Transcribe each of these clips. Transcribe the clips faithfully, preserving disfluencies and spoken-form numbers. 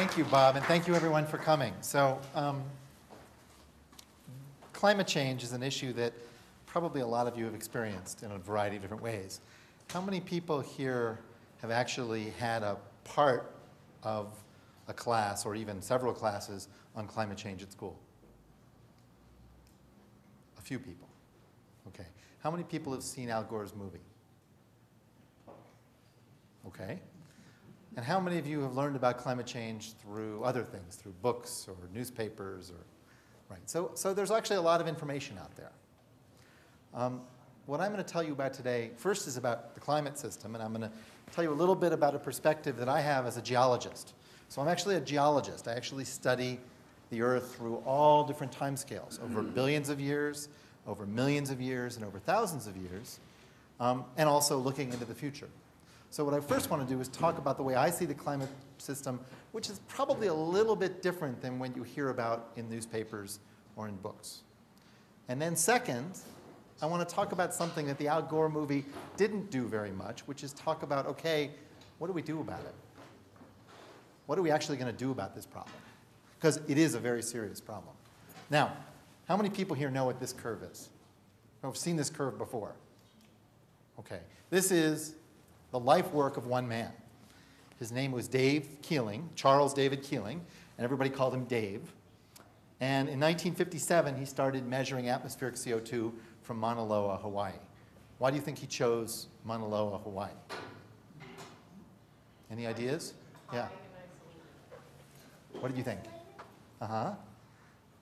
Thank you, Bob, and thank you, everyone, for coming. So um, climate change is an issue that probably a lot of you have experienced in a variety of different ways. How many people here have actually had a part of a class or even several classes on climate change at school? A few people. Okay. How many people have seen Al Gore's movie? Okay. And how many of you have learned about climate change through other things, through books or newspapers? Or, right. So, so there's actually a lot of information out there. Um, what I'm going to tell you about today, first is about the climate system, and I'm going to tell you a little bit about a perspective that I have as a geologist. So I'm actually a geologist. I actually study the Earth through all different timescales, over billions of years, over millions of years, and over thousands of years, um, and also looking into the future. So what I first want to do is talk about the way I see the climate system, which is probably a little bit different than what you hear about in newspapers or in books. And then second, I want to talk about something that the Al Gore movie didn't do very much, which is talk about, okay, what do we do about it? What are we actually going to do about this problem? Because it is a very serious problem. Now, how many people here know what this curve is? Who have seen this curve before? Okay. This is the life work of one man. His name was Dave Keeling, Charles David Keeling, and everybody called him Dave. And in nineteen fifty-seven, he started measuring atmospheric C O two from Mauna Loa, Hawaii. Why do you think he chose Mauna Loa, Hawaii? Any ideas? Yeah. What did you think? Uh-huh.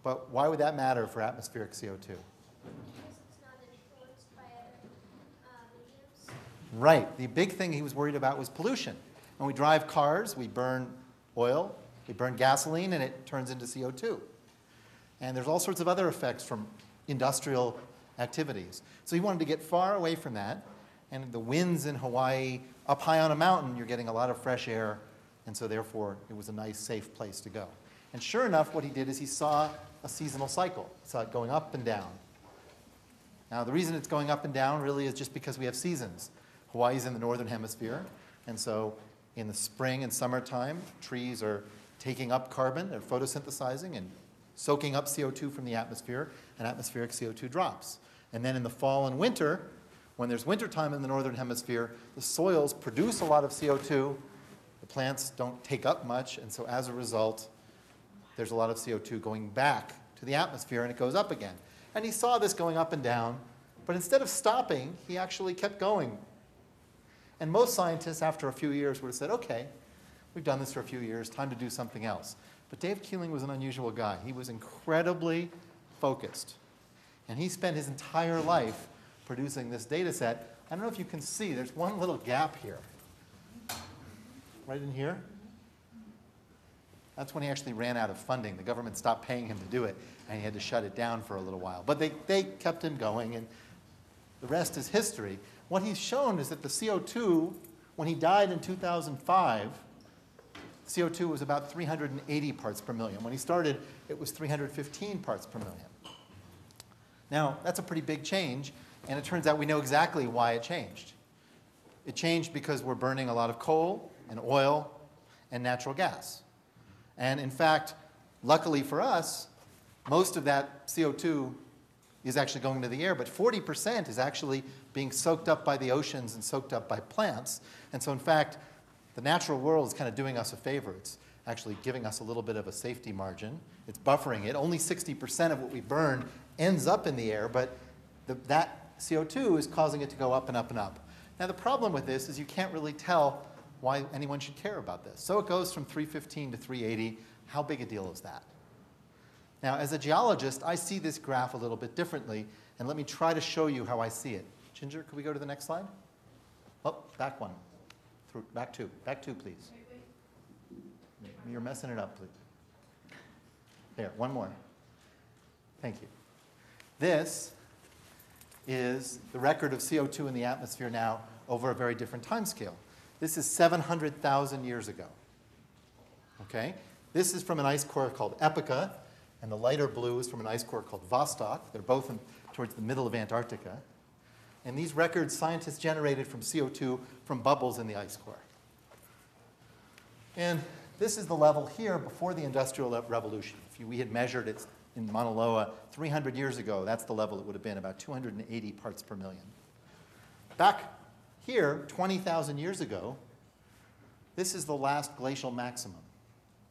But why would that matter for atmospheric C O two? Because it's not influenced by other mediums. Right. The big thing he was worried about was pollution. When we drive cars, we burn oil, we burn gasoline, and it turns into C O two. And there's all sorts of other effects from industrial activities. So he wanted to get far away from that. And the winds in Hawaii, up high on a mountain, you're getting a lot of fresh air. And so therefore, it was a nice, safe place to go. And sure enough, what he did is he saw a seasonal cycle. He saw it going up and down. Now, the reason it's going up and down really is just because we have seasons. Hawaii's in the northern hemisphere. And so in the spring and summertime, trees are taking up carbon. They're photosynthesizing and soaking up C O two from the atmosphere. And atmospheric C O two drops. And then in the fall and winter, when there's wintertime in the northern hemisphere, the soils produce a lot of C O two. The plants don't take up much. And so as a result, there's a lot of C O two going back to the atmosphere, and it goes up again. And he saw this going up and down. But instead of stopping, he actually kept going. And most scientists, after a few years, would have said, OK, we've done this for a few years. Time to do something else. But Dave Keeling was an unusual guy. He was incredibly focused. And he spent his entire life producing this data set. I don't know if you can see. There's one little gap here. Right in here. That's when he actually ran out of funding. The government stopped paying him to do it, and he had to shut it down for a little while. But they, they kept him going, and the rest is history. What he's shown is that the C O two, when he died in two thousand five, C O two was about three hundred eighty parts per million. When he started, it was three hundred fifteen parts per million. Now, that's a pretty big change, and it turns out we know exactly why it changed. It changed because we're burning a lot of coal and oil and natural gas. And in fact, luckily for us, most of that C O two is actually going to the air, but forty percent is actually being soaked up by the oceans and soaked up by plants. And so in fact, the natural world is kind of doing us a favor. It's actually giving us a little bit of a safety margin. It's buffering it. Only sixty percent of what we burn ends up in the air, but the, that C O two is causing it to go up and up and up. Now, the problem with this is you can't really tell why anyone should care about this. So it goes from three fifteen to three eighty. How big a deal is that? Now, as a geologist, I see this graph a little bit differently, and let me try to show you how I see it. Ginger, could we go to the next slide? Oh, back one. Through, back two. Back two, please. You're messing it up, please. There, one more. Thank you. This is the record of C O two in the atmosphere now over a very different time scale. This is seven hundred thousand years ago. Okay? This is from an ice core called EPICA, and the lighter blue is from an ice core called Vostok. They're both in, towards the middle of Antarctica. And these records scientists generated from C O two from bubbles in the ice core. And This is the level here before the Industrial Revolution. If you, we had measured it in Mauna Loa three hundred years ago, that's the level it would have been, about two hundred eighty parts per million. Back here, twenty thousand years ago, this is the last glacial maximum,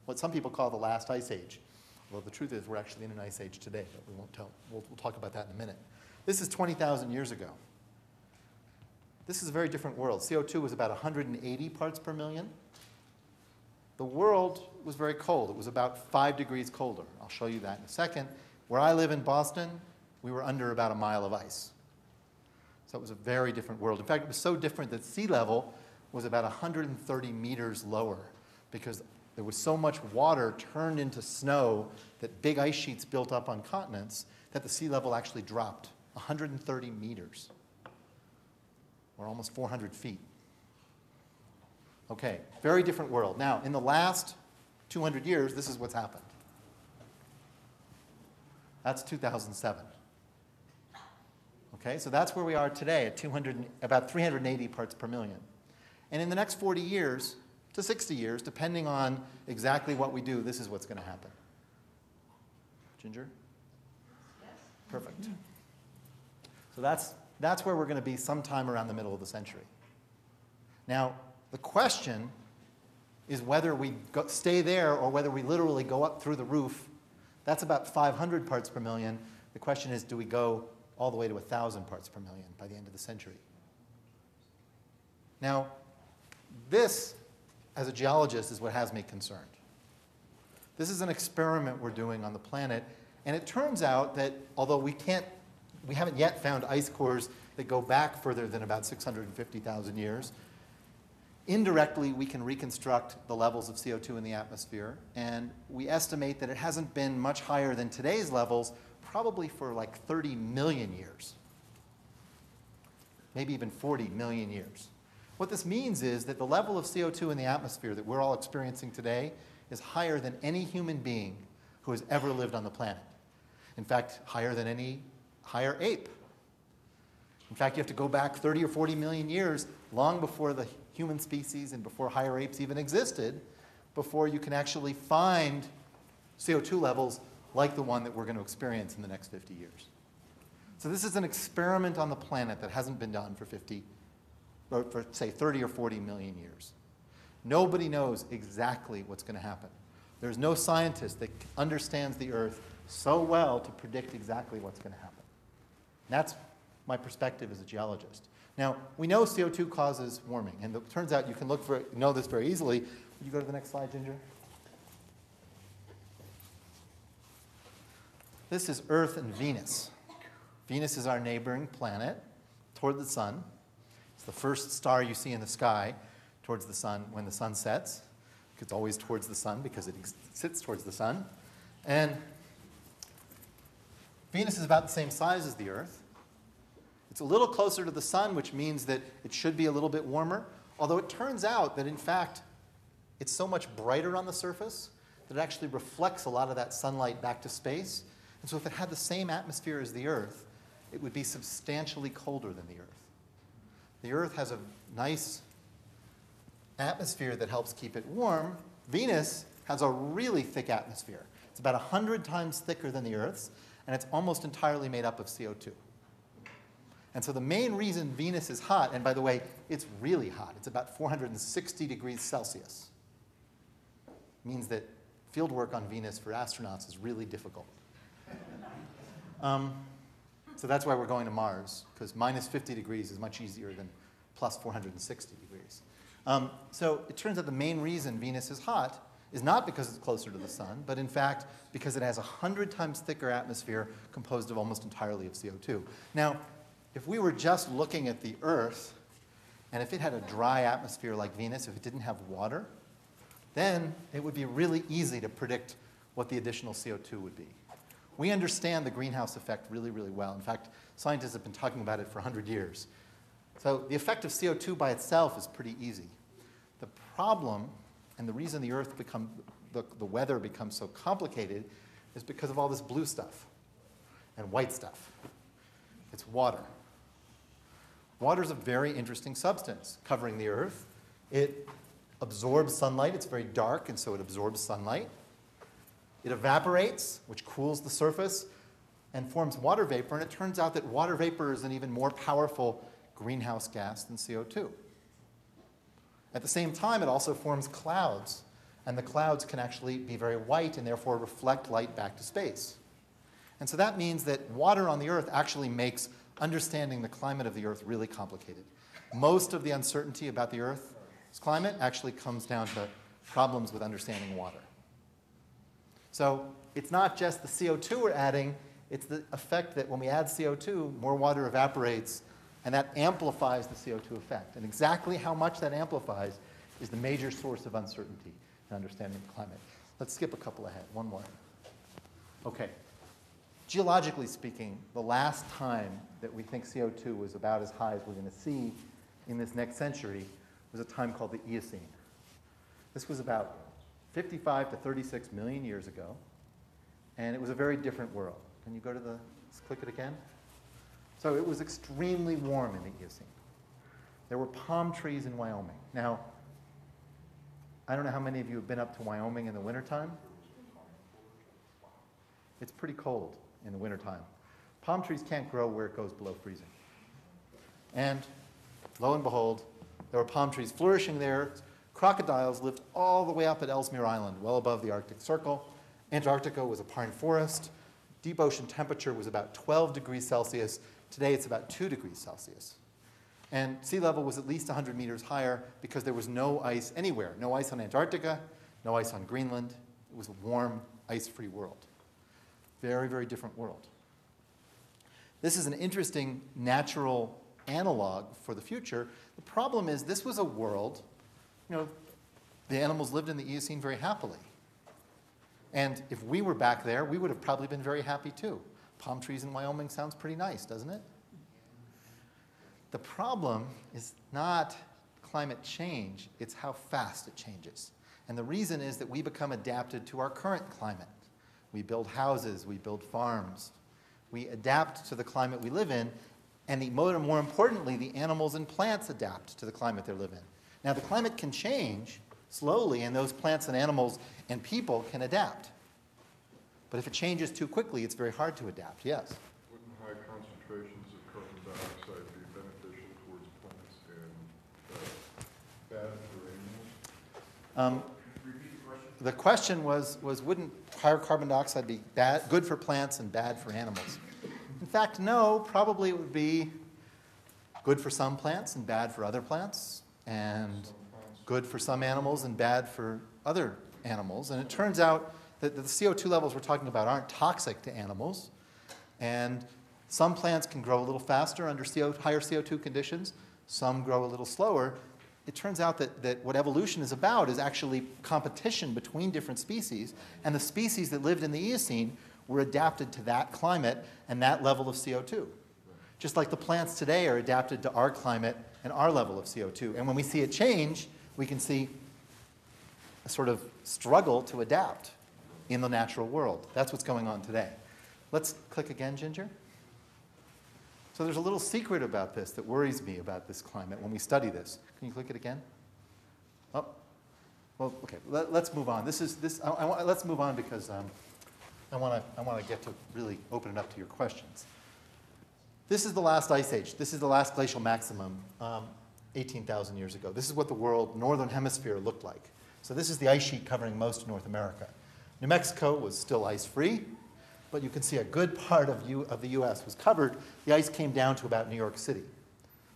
what some people call the last ice age. Well, the truth is we're actually in an ice age today, but we won't tell. We'll, we'll talk about that in a minute. This is twenty thousand years ago. This is a very different world. C O two was about one hundred eighty parts per million. The world was very cold. It was about five degrees colder. I'll show you that in a second. Where I live in Boston, we were under about a mile of ice. So it was a very different world. In fact, it was so different that sea level was about one hundred thirty meters lower because there was so much water turned into snow that big ice sheets built up on continents that the sea level actually dropped one hundred thirty meters, or almost four hundred feet. Okay, very different world. Now, in the last two hundred years, this is what's happened. That's two thousand seven. Okay, so that's where we are today at two hundred, about three hundred eighty parts per million. And in the next forty years, to sixty years, depending on exactly what we do, this is what's going to happen. Ginger? Yes. Perfect. Mm-hmm. So that's, that's where we're going to be sometime around the middle of the century. Now, the question is whether we go, stay there or whether we literally go up through the roof. That's about five hundred parts per million. The question is, do we go all the way to one thousand parts per million by the end of the century? Now, this, as a geologist, is what has me concerned. This is an experiment we're doing on the planet, and it turns out that although we can't, we haven't yet found ice cores that go back further than about six hundred fifty thousand years, indirectly we can reconstruct the levels of C O two in the atmosphere, and we estimate that it hasn't been much higher than today's levels probably for like thirty million years, maybe even forty million years. What this means is that the level of C O two in the atmosphere that we're all experiencing today is higher than any human being who has ever lived on the planet. In fact, higher than any higher ape. In fact, you have to go back thirty or forty million years, long before the human species and before higher apes even existed, before you can actually find C O two levels like the one that we're going to experience in the next fifty years. So this is an experiment on the planet that hasn't been done for fifty or for say thirty or forty million years. Nobody knows exactly what's going to happen. There's no scientist that understands the Earth so well to predict exactly what's going to happen. That's my perspective as a geologist. Now, we know C O two causes warming, and it turns out you can look for know this very easily. Would you go to the next slide, Ginger? This is Earth and Venus. Venus is our neighboring planet toward the sun. It's the first star you see in the sky towards the sun when the sun sets. It's always towards the sun because it sits towards the sun. And Venus is about the same size as the Earth. It's a little closer to the sun, which means that it should be a little bit warmer, although it turns out that, in fact, it's so much brighter on the surface that it actually reflects a lot of that sunlight back to space. And so if it had the same atmosphere as the Earth, it would be substantially colder than the Earth. The Earth has a nice atmosphere that helps keep it warm. Venus has a really thick atmosphere. It's about one hundred times thicker than the Earth's, and it's almost entirely made up of C O two. And so the main reason Venus is hot, and by the way, it's really hot. It's about four hundred sixty degrees Celsius. It means that field work on Venus for astronauts is really difficult. um, so that's why we're going to Mars, because minus fifty degrees is much easier than plus four hundred sixty degrees. Um, so it turns out the main reason Venus is hot is not because it's closer to the sun, but in fact because it has a hundred times thicker atmosphere composed of almost entirely of C O two. Now, if we were just looking at the Earth, and if it had a dry atmosphere like Venus, if it didn't have water, then it would be really easy to predict what the additional C O two would be. We understand the greenhouse effect really, really well. In fact, scientists have been talking about it for one hundred years. So the effect of C O two by itself is pretty easy. The problem, and the reason the Earth become, the, the weather becomes so complicated, is because of all this blue stuff and white stuff. It's water. Water is a very interesting substance covering the Earth. It absorbs sunlight. It's very dark, and so it absorbs sunlight. It evaporates, which cools the surface, and forms water vapor. And it turns out that water vapor is an even more powerful greenhouse gas than C O two. At the same time, it also forms clouds. And the clouds can actually be very white and therefore reflect light back to space. And so that means that water on the Earth actually makes understanding the climate of the Earth really complicated. Most of the uncertainty about the Earth's climate actually comes down to problems with understanding water. So it's not just the C O two we're adding, it's the effect that when we add C O two, more water evaporates, and that amplifies the C O two effect. And exactly how much that amplifies is the major source of uncertainty in understanding the climate. Let's skip a couple ahead, one more. Okay. Geologically speaking, the last time that we think C O two was about as high as we're going to see in this next century was a time called the Eocene. This was about fifty-five to thirty-six million years ago, and it was a very different world. Can you go to the, let's click it again? So it was extremely warm in the Eocene. There were palm trees in Wyoming. Now, I don't know how many of you have been up to Wyoming in the wintertime. It's pretty cold in the wintertime. Palm trees can't grow where it goes below freezing. And lo and behold, there were palm trees flourishing there. Crocodiles lived all the way up at Ellesmere Island, well above the Arctic Circle. Antarctica was a pine forest. Deep ocean temperature was about twelve degrees Celsius. Today it's about two degrees Celsius. And sea level was at least one hundred meters higher because there was no ice anywhere. No ice on Antarctica, no ice on Greenland. It was a warm, ice-free world. Very, very different world. This is an interesting natural analog for the future. The problem is this was a world, you know, the animals lived in the Eocene very happily. And if we were back there, we would have probably been very happy too. Palm trees in Wyoming sounds pretty nice, doesn't it? The problem is not climate change, it's how fast it changes. And the reason is that we become adapted to our current climate. We build houses, we build farms. We adapt to the climate we live in, and the, more, more importantly, the animals and plants adapt to the climate they live in. Now, the climate can change slowly, and those plants and animals and people can adapt. But if it changes too quickly, it's very hard to adapt, yes? Wouldn't high concentrations of carbon dioxide be beneficial towards plants and uh, bad for animals? Um, The question was, was wouldn't higher carbon dioxide be bad, good for plants and bad for animals? In fact, no, probably it would be good for some plants and bad for other plants, and good for some animals and bad for other animals. And it turns out that the C O two levels we're talking about aren't toxic to animals, and some plants can grow a little faster under higher C O two conditions, some grow a little slower. It turns out that, that what evolution is about is actually competition between different species, and the species that lived in the Eocene were adapted to that climate and that level of C O two. Just like the plants today are adapted to our climate and our level of C O two. And when we see it change, we can see a sort of struggle to adapt in the natural world. That's what's going on today. Let's click again, Ginger. So there's a little secret about this that worries me about this climate when we study this. Can you click it again? Oh, well, okay. Let, let's move on. This is this. I, I, let's move on because um, I want to. I want to get to really open it up to your questions. This is the last ice age. This is the last glacial maximum, um, eighteen thousand years ago. This is what the world, northern hemisphere, looked like. So this is the ice sheet covering most of North America. New Mexico was still ice-free. But you can see a good part of, U, of the U S was covered. The ice came down to about New York City.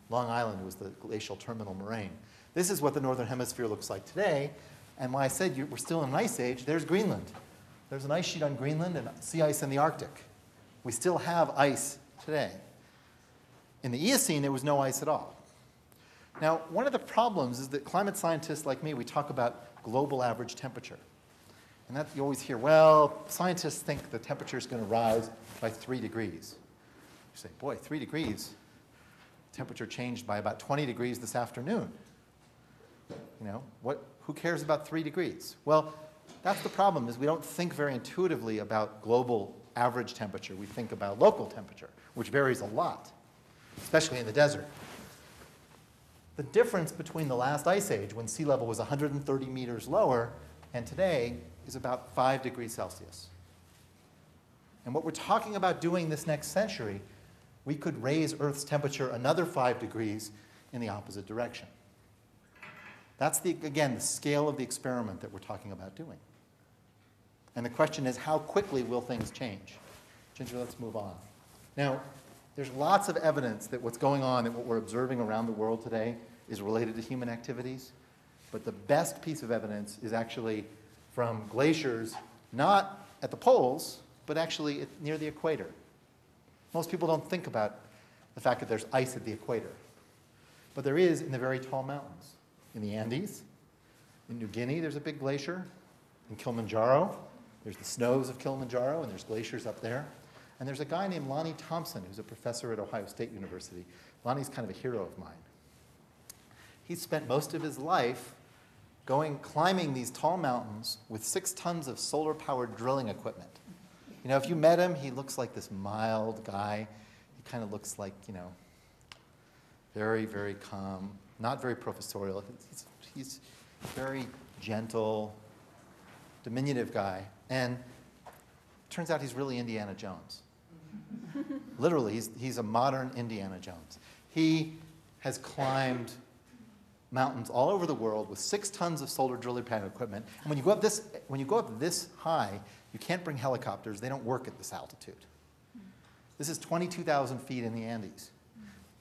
Long Island was the glacial terminal moraine. This is what the northern hemisphere looks like today. And when I said you, we're still in an ice age, there's Greenland. There's an ice sheet on Greenland and sea ice in the Arctic. We still have ice today. In the Eocene, there was no ice at all. Now, one of the problems is that climate scientists like me, we talk about global average temperature. And that you always hear, well, scientists think the temperature is going to rise by three degrees. You say, boy, three degrees. Temperature changed by about twenty degrees this afternoon. You know, what, who cares about three degrees? Well, that's the problem, is we don't think very intuitively about global average temperature. We think about local temperature, which varies a lot, especially in the desert. the difference between the last ice age, when sea level was one hundred thirty meters lower, and today is about five degrees Celsius. And what we're talking about doing this next century, we could raise Earth's temperature another five degrees in the opposite direction. That's, the, again, the scale of the experiment that we're talking about doing. And the question is, how quickly will things change? Ginger, let's move on. Now, there's lots of evidence that what's going on and what we're observing around the world today is related to human activities. But the best piece of evidence is actually from glaciers, not at the poles, but actually at, near the equator. Most people don't think about the fact that there's ice at the equator. But there is in the very tall mountains. In the Andes, in New Guinea, there's a big glacier. In Kilimanjaro, there's the snows of Kilimanjaro, and there's glaciers up there. And there's a guy named Lonnie Thompson, who's a professor at Ohio State University. Lonnie's kind of a hero of mine. He spent most of his life going, climbing these tall mountains with six tons of solar-powered drilling equipment. You know, if you met him, he looks like this mild guy. He kind of looks like, you know, very, very calm. Not very professorial. He's, he's a very gentle, diminutive guy. And it turns out he's really Indiana Jones. Literally, he's, he's a modern Indiana Jones. He has climbed mountains all over the world with six tons of solar drilling pad equipment. And when you go up this, when you go up this high, you can't bring helicopters. They don't work at this altitude. This is twenty-two thousand feet in the Andes,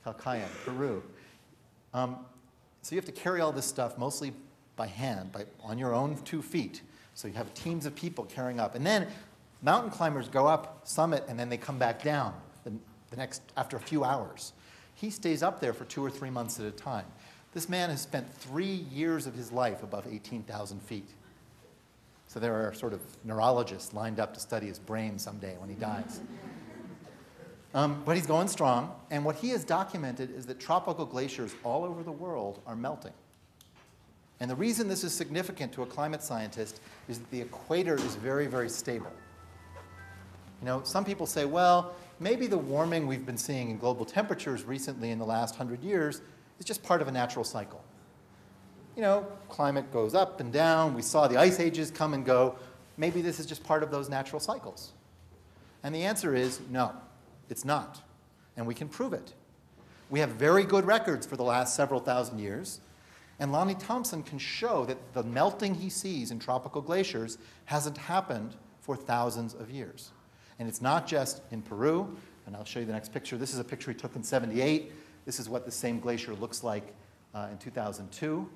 Calcayan, Peru. Um, so you have to carry all this stuff mostly by hand, by, on your own two feet. So you have teams of people carrying up. And then mountain climbers go up, summit, and then they come back down the, the next, after a few hours. He stays up there for two or three months at a time. This man has spent three years of his life above eighteen thousand feet. So there are sort of neurologists lined up to study his brain someday when he dies. Um, but he's going strong, and what he has documented is that tropical glaciers all over the world are melting. And the reason this is significant to a climate scientist is that the equator is very, very stable. You know, some people say, well, maybe the warming we've been seeing in global temperatures recently in the last hundred years is just part of a natural cycle. You know, climate goes up and down. We saw the ice ages come and go. Maybe this is just part of those natural cycles. And the answer is no. It's not, and we can prove it. We have very good records for the last several thousand years, and Lonnie Thompson can show that the melting he sees in tropical glaciers hasn't happened for thousands of years. And it's not just in Peru, and I'll show you the next picture. This is a picture he took in seventy-eight. This is what the same glacier looks like uh, in two thousand two.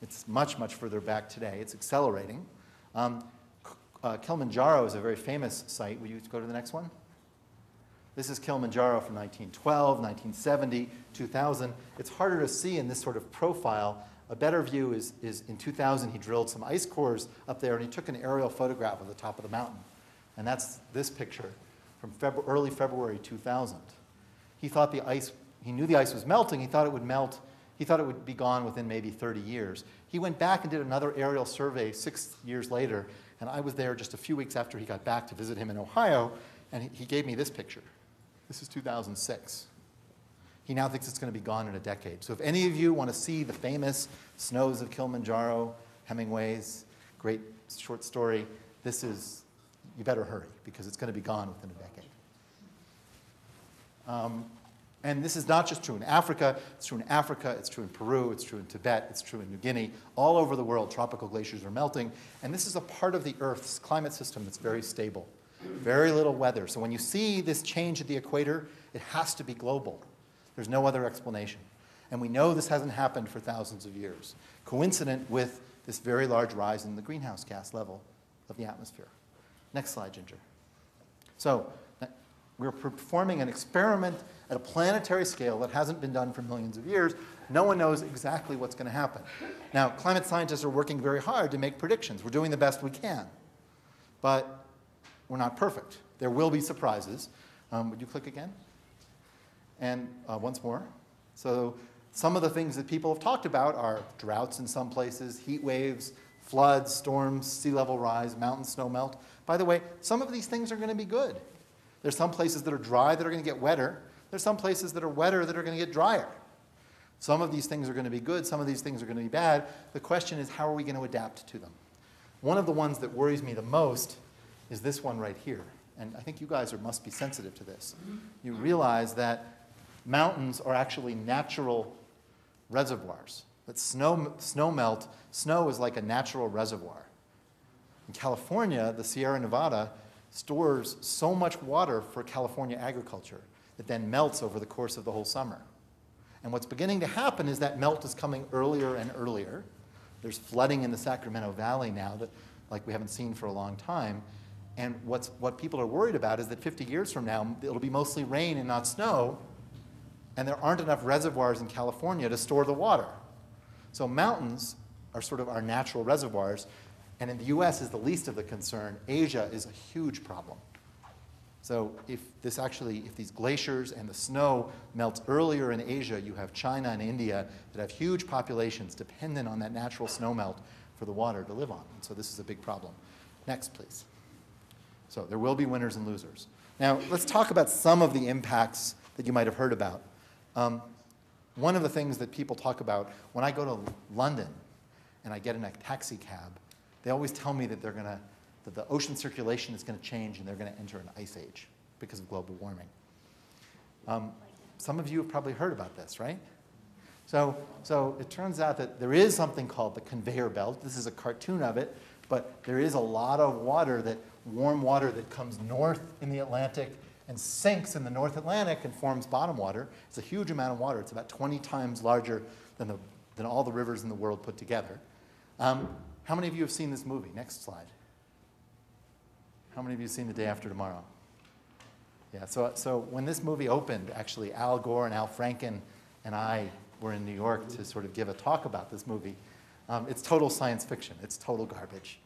It's much, much further back today. It's accelerating. Um, uh, Kilimanjaro is a very famous site. Will you go to the next one? This is Kilimanjaro from nineteen twelve, nineteen seventy, two thousand. It's harder to see in this sort of profile. A better view is, is in two thousand, he drilled some ice cores up there, and he took an aerial photograph of the top of the mountain. And that's this picture from February, early February two thousand. He thought the ice, he knew the ice was melting. He thought it would melt. He thought it would be gone within maybe thirty years. He went back and did another aerial survey six years later, and I was there just a few weeks after he got back to visit him in Ohio, and he gave me this picture. This is two thousand six. He now thinks it's going to be gone in a decade. So if any of you want to see the famous snows of Kilimanjaro, Hemingway's great short story, this is, you better hurry, because it's going to be gone within a decade. Um, and this is not just true in Africa. It's true in Africa. It's true in Peru. It's true in Tibet. It's true in New Guinea. All over the world, tropical glaciers are melting. And this is a part of the Earth's climate system that's very stable. Very little weather. So when you see this change at the equator, it has to be global. There's no other explanation. And we know this hasn't happened for thousands of years, coincident with this very large rise in the greenhouse gas level of the atmosphere. Next slide, Ginger. So we're performing an experiment at a planetary scale that hasn't been done for millions of years. No one knows exactly what's going to happen. Now, climate scientists are working very hard to make predictions. We're doing the best we can. But we're not perfect. There will be surprises. Um, would you click again? And uh, once more. So some of the things that people have talked about are droughts in some places, heat waves, floods, storms, sea level rise, mountain snow melt. By the way, some of these things are going to be good. There's some places that are dry that are going to get wetter. There's some places that are wetter that are going to get drier. Some of these things are going to be good. Some of these things are going to be bad. The question is, how are we going to adapt to them? One of the ones that worries me the most is this one right here. And I think you guys are, must be sensitive to this. You realize that mountains are actually natural reservoirs. That snow, snow melt, snow is like a natural reservoir. In California, the Sierra Nevada stores so much water for California agriculture that then melts over the course of the whole summer. And what's beginning to happen is that melt is coming earlier and earlier. There's flooding in the Sacramento Valley now that like we haven't seen for a long time. And what's, what people are worried about is that fifty years from now, it'll be mostly rain and not snow. And there aren't enough reservoirs in California to store the water. So mountains are sort of our natural reservoirs. And in the U S is the least of the concern. Asia is a huge problem. So if this actually, if these glaciers and the snow melts earlier in Asia, you have China and India that have huge populations dependent on that natural snow melt for the water to live on. And so this is a big problem. Next, please. So there will be winners and losers. Now, let's talk about some of the impacts that you might have heard about. Um, one of the things that people talk about, when I go to London and I get in a taxi cab, they always tell me that they're going to that the ocean circulation is going to change and they're going to enter an ice age because of global warming. Um, some of you have probably heard about this, right? So, so it turns out that there is something called the conveyor belt. This is a cartoon of it, but there is a lot of water, that warm water that comes north in the Atlantic and sinks in the North Atlantic and forms bottom water. It's a huge amount of water. It's about twenty times larger than, the, than all the rivers in the world put together. Um, how many of you have seen this movie? Next slide. How many of you have seen The Day After Tomorrow? Yeah, so, so when this movie opened, actually, Al Gore and Al Franken and I were in New York to sort of give a talk about this movie. Um, it's total science fiction. It's total garbage.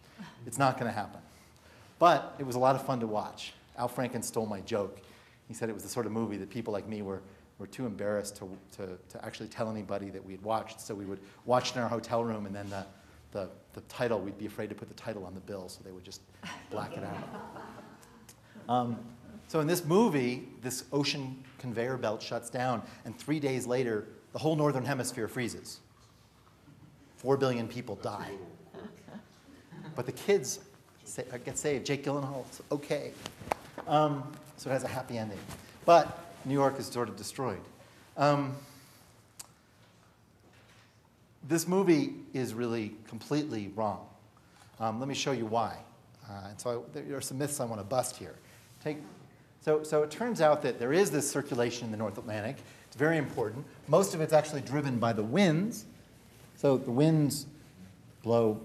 It's not going to happen. But it was a lot of fun to watch. Al Franken stole my joke. He said it was the sort of movie that people like me were, were too embarrassed to, to, to actually tell anybody that we had watched. So we would watch it in our hotel room, and then the The, the title, we'd be afraid to put the title on the bill, so they would just black it out. Um, so in this movie, this ocean conveyor belt shuts down, and three days later, the whole northern hemisphere freezes. Four billion people die. But the kids sa get saved. Jake Gyllenhaal's okay. Um, so it has a happy ending. But New York is sort of destroyed. Um, This movie is really completely wrong. Um, let me show you why. Uh, and so I, there are some myths I want to bust here. Take, so, so it turns out that there is this circulation in the North Atlantic. It's very important. Most of it's actually driven by the winds. So the winds blow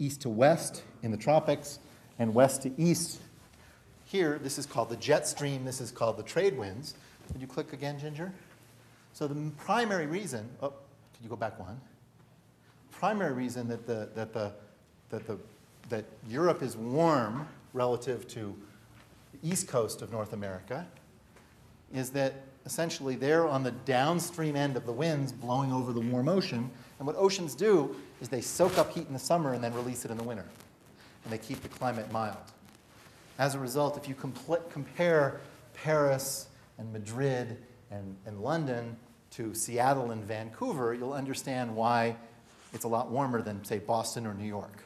east to west in the tropics and west to east. Here, this is called the jet stream. This is called the trade winds. Would you click again, Ginger? So the primary reason, oh, you go back one. Primary reason that the that the that the that Europe is warm relative to the east coast of North America is that essentially they're on the downstream end of the winds blowing over the warm ocean. And what oceans do is they soak up heat in the summer and then release it in the winter, and they keep the climate mild. As a result, if you compare Paris and Madrid and, and London to Seattle and Vancouver, you'll understand why it's a lot warmer than, say, Boston or New York.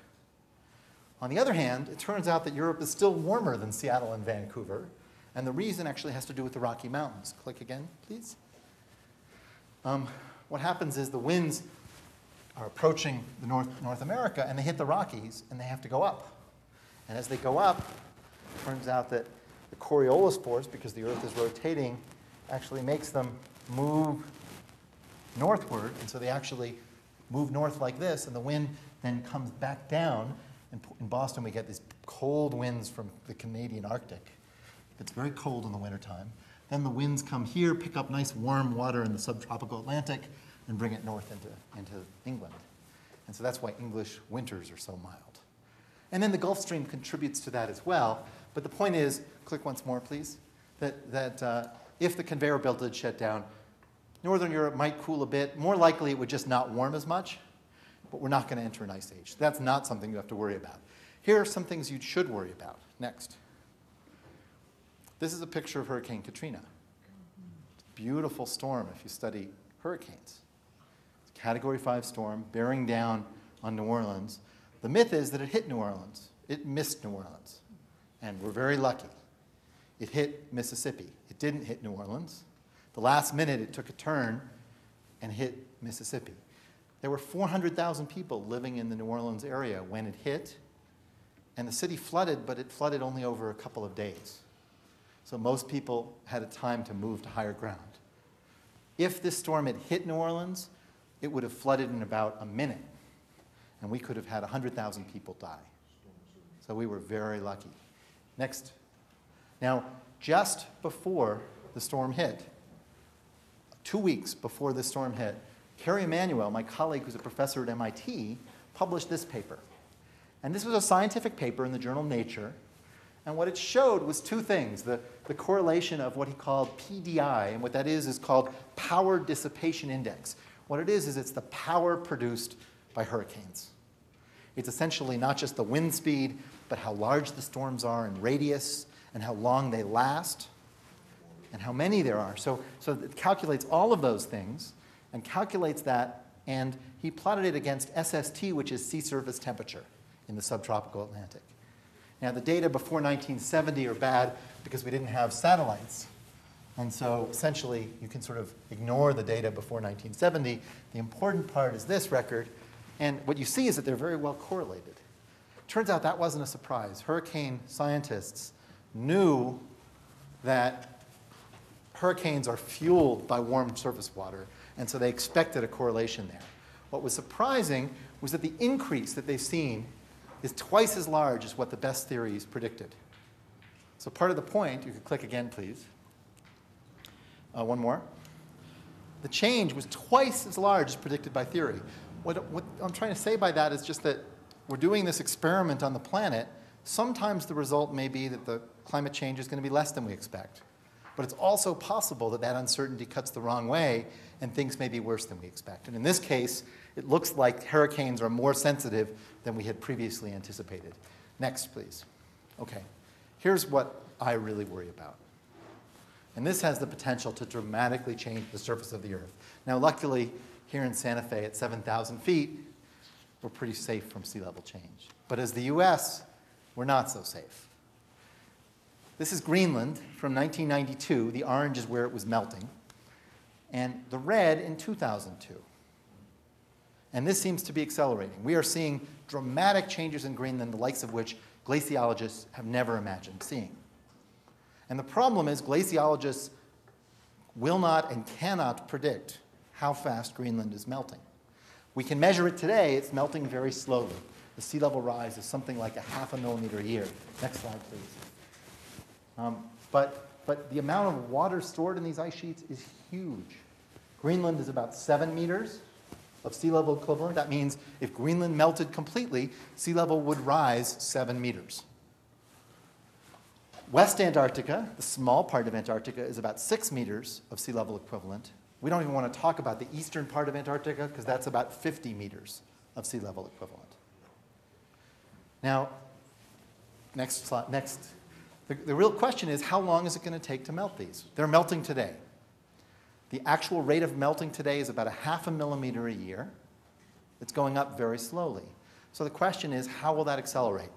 On the other hand, it turns out that Europe is still warmer than Seattle and Vancouver, and the reason actually has to do with the Rocky Mountains. Click again, please. Um, what happens is the winds are approaching the North, North America, and they hit the Rockies, and they have to go up. And as they go up, it turns out that the Coriolis force, because the Earth is rotating, actually makes them move northward, and so they actually move north like this, and the wind then comes back down. And in Boston, we get these cold winds from the Canadian Arctic. It's very cold in the wintertime. Then the winds come here, pick up nice warm water in the subtropical Atlantic, and bring it north into, into England. And so that's why English winters are so mild. And then the Gulf Stream contributes to that as well. But the point is, click once more, please, that, that uh, if the conveyor belt did shut down, Northern Europe might cool a bit. More likely, it would just not warm as much. But we're not going to enter an ice age. That's not something you have to worry about. Here are some things you should worry about. Next. This is a picture of Hurricane Katrina. It's a beautiful storm if you study hurricanes. It's a category five storm bearing down on New Orleans. The myth is that it hit New Orleans. It missed New Orleans. And we're very lucky. It hit Mississippi. It didn't hit New Orleans. The last minute, it took a turn and hit Mississippi. There were four hundred thousand people living in the New Orleans area when it hit. And the city flooded, but it flooded only over a couple of days. So most people had a time to move to higher ground. If this storm had hit New Orleans, it would have flooded in about a minute. And we could have had one hundred thousand people die. So we were very lucky. Next. Now, just before the storm hit, two weeks before the storm hit, Carrie Emanuel, my colleague who's a professor at M I T, published this paper. And this was a scientific paper in the journal Nature. And what it showed was two things, the, the correlation of what he called P D I, and what that is is called Power Dissipation Index. What it is is it's the power produced by hurricanes. It's essentially not just the wind speed, but how large the storms are in radius, and how long they last, and how many there are. So, so it calculates all of those things, and calculates that, and he plotted it against S S T, which is sea surface temperature in the subtropical Atlantic. Now, the data before nineteen seventy are bad because we didn't have satellites. And so essentially, you can sort of ignore the data before nineteen seventy. The important part is this record. And what you see is that they're very well correlated. Turns out that wasn't a surprise. Hurricane scientists knew that hurricanes are fueled by warm surface water. And so they expected a correlation there. What was surprising was that the increase that they've seen is twice as large as what the best theories predicted. So part of the point, you could click again, please. Uh, one more. The change was twice as large as predicted by theory. What, what I'm trying to say by that is just that we're doing this experiment on the planet. Sometimes the result may be that the climate change is going to be less than we expect. But it's also possible that that uncertainty cuts the wrong way, and things may be worse than we expect. And in this case, it looks like hurricanes are more sensitive than we had previously anticipated. Next, please. OK, here's what I really worry about. And this has the potential to dramatically change the surface of the Earth. Now, luckily, here in Santa Fe at seven thousand feet, we're pretty safe from sea level change. But as the U S, we're not so safe. This is Greenland from nineteen ninety-two. The orange is where it was melting. And the red in two thousand two. And this seems to be accelerating. We are seeing dramatic changes in Greenland, the likes of which glaciologists have never imagined seeing. And the problem is glaciologists will not and cannot predict how fast Greenland is melting. We can measure it today. It's melting very slowly. The sea level rise is something like a half a millimeter a year. Next slide, please. Um, but, but the amount of water stored in these ice sheets is huge. Greenland is about seven meters of sea level equivalent. That means if Greenland melted completely, sea level would rise seven meters. West Antarctica, the small part of Antarctica, is about six meters of sea level equivalent. We don't even want to talk about the eastern part of Antarctica, because that's about fifty meters of sea level equivalent. Now, next slide. Next. The, the real question is, how long is it going to take to melt these? They're melting today. The actual rate of melting today is about a half a millimeter a year. It's going up very slowly. So the question is, how will that accelerate?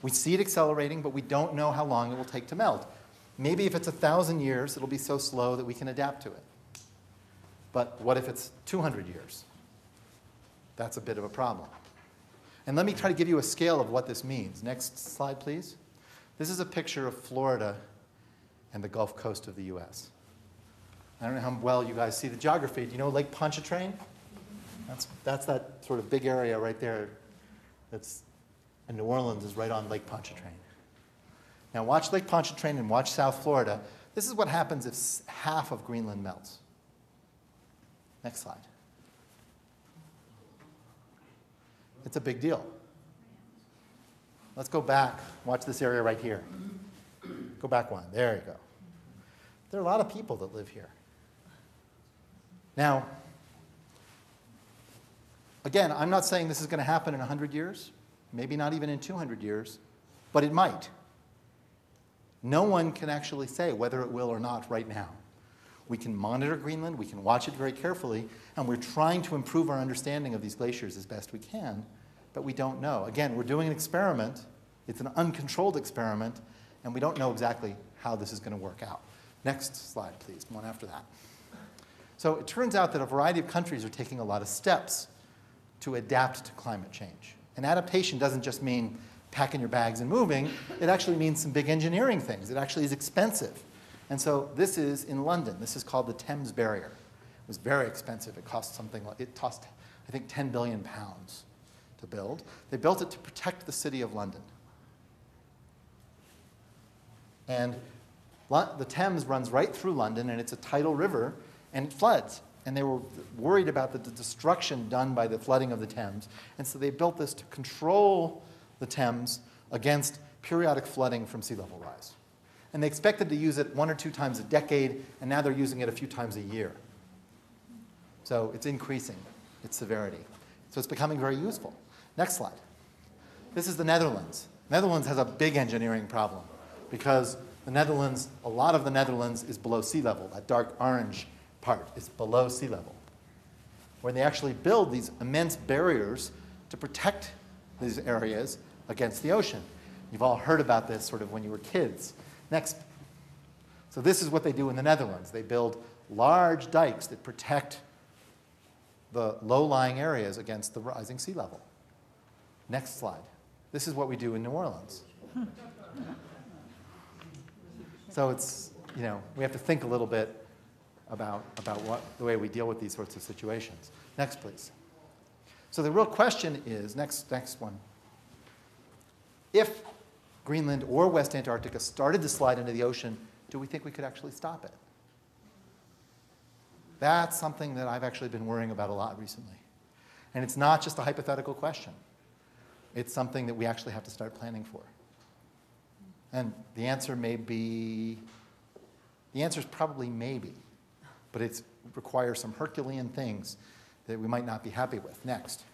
We see it accelerating, but we don't know how long it will take to melt. Maybe if it's one thousand years, it'll be so slow that we can adapt to it. But what if it's two hundred years? That's a bit of a problem. And let me try to give you a scale of what this means. Next slide, please. This is a picture of Florida and the Gulf Coast of the U S. I don't know how well you guys see the geography. Do you know Lake Pontchartrain? That's, that's that sort of big area right there. That's, and New Orleans is right on Lake Pontchartrain. Now watch Lake Pontchartrain and watch South Florida. This is what happens if half of Greenland melts. Next slide. It's a big deal. Let's go back. Watch this area right here. Go back one. There you go. There are a lot of people that live here. Now, again, I'm not saying this is going to happen in one hundred years, maybe not even in two hundred years, but it might. No one can actually say whether it will or not right now. We can monitor Greenland, we can watch it very carefully, and we're trying to improve our understanding of these glaciers as best we can, but we don't know. Again, we're doing an experiment. It's an uncontrolled experiment, and we don't know exactly how this is going to work out. Next slide, please, one after that. So it turns out that a variety of countries are taking a lot of steps to adapt to climate change. And adaptation doesn't just mean packing your bags and moving. It actually means some big engineering things. It actually is expensive. And so this is in London. This is called the Thames Barrier. It was very expensive. It cost something like, it cost, I think, ten billion pounds to build. They built it to protect the city of London. And the Thames runs right through London, and it's a tidal river, and it floods. And they were worried about the destruction done by the flooding of the Thames. And so they built this to control the Thames against periodic flooding from sea level rise. And they expected to use it one or two times a decade, and now they're using it a few times a year. So it's increasing its severity. So it's becoming very useful. Next slide. This is the Netherlands. The Netherlands has a big engineering problem, because the Netherlands, a lot of the Netherlands is below sea level. That dark orange part is below sea level, where they actually build these immense barriers to protect these areas against the ocean. You've all heard about this sort of when you were kids. Next. So this is what they do in the Netherlands. They build large dikes that protect the low-lying areas against the rising sea level. Next slide. This is what we do in New Orleans. So it's, you know, we have to think a little bit about, about what, the way we deal with these sorts of situations. Next, please. So the real question is, next, next one, if Greenland or West Antarctica started to slide into the ocean, do we think we could actually stop it? That's something that I've actually been worrying about a lot recently. And it's not just a hypothetical question. It's something that we actually have to start planning for. And the answer may be, the answer is probably maybe, but it requires some Herculean things that we might not be happy with. Next.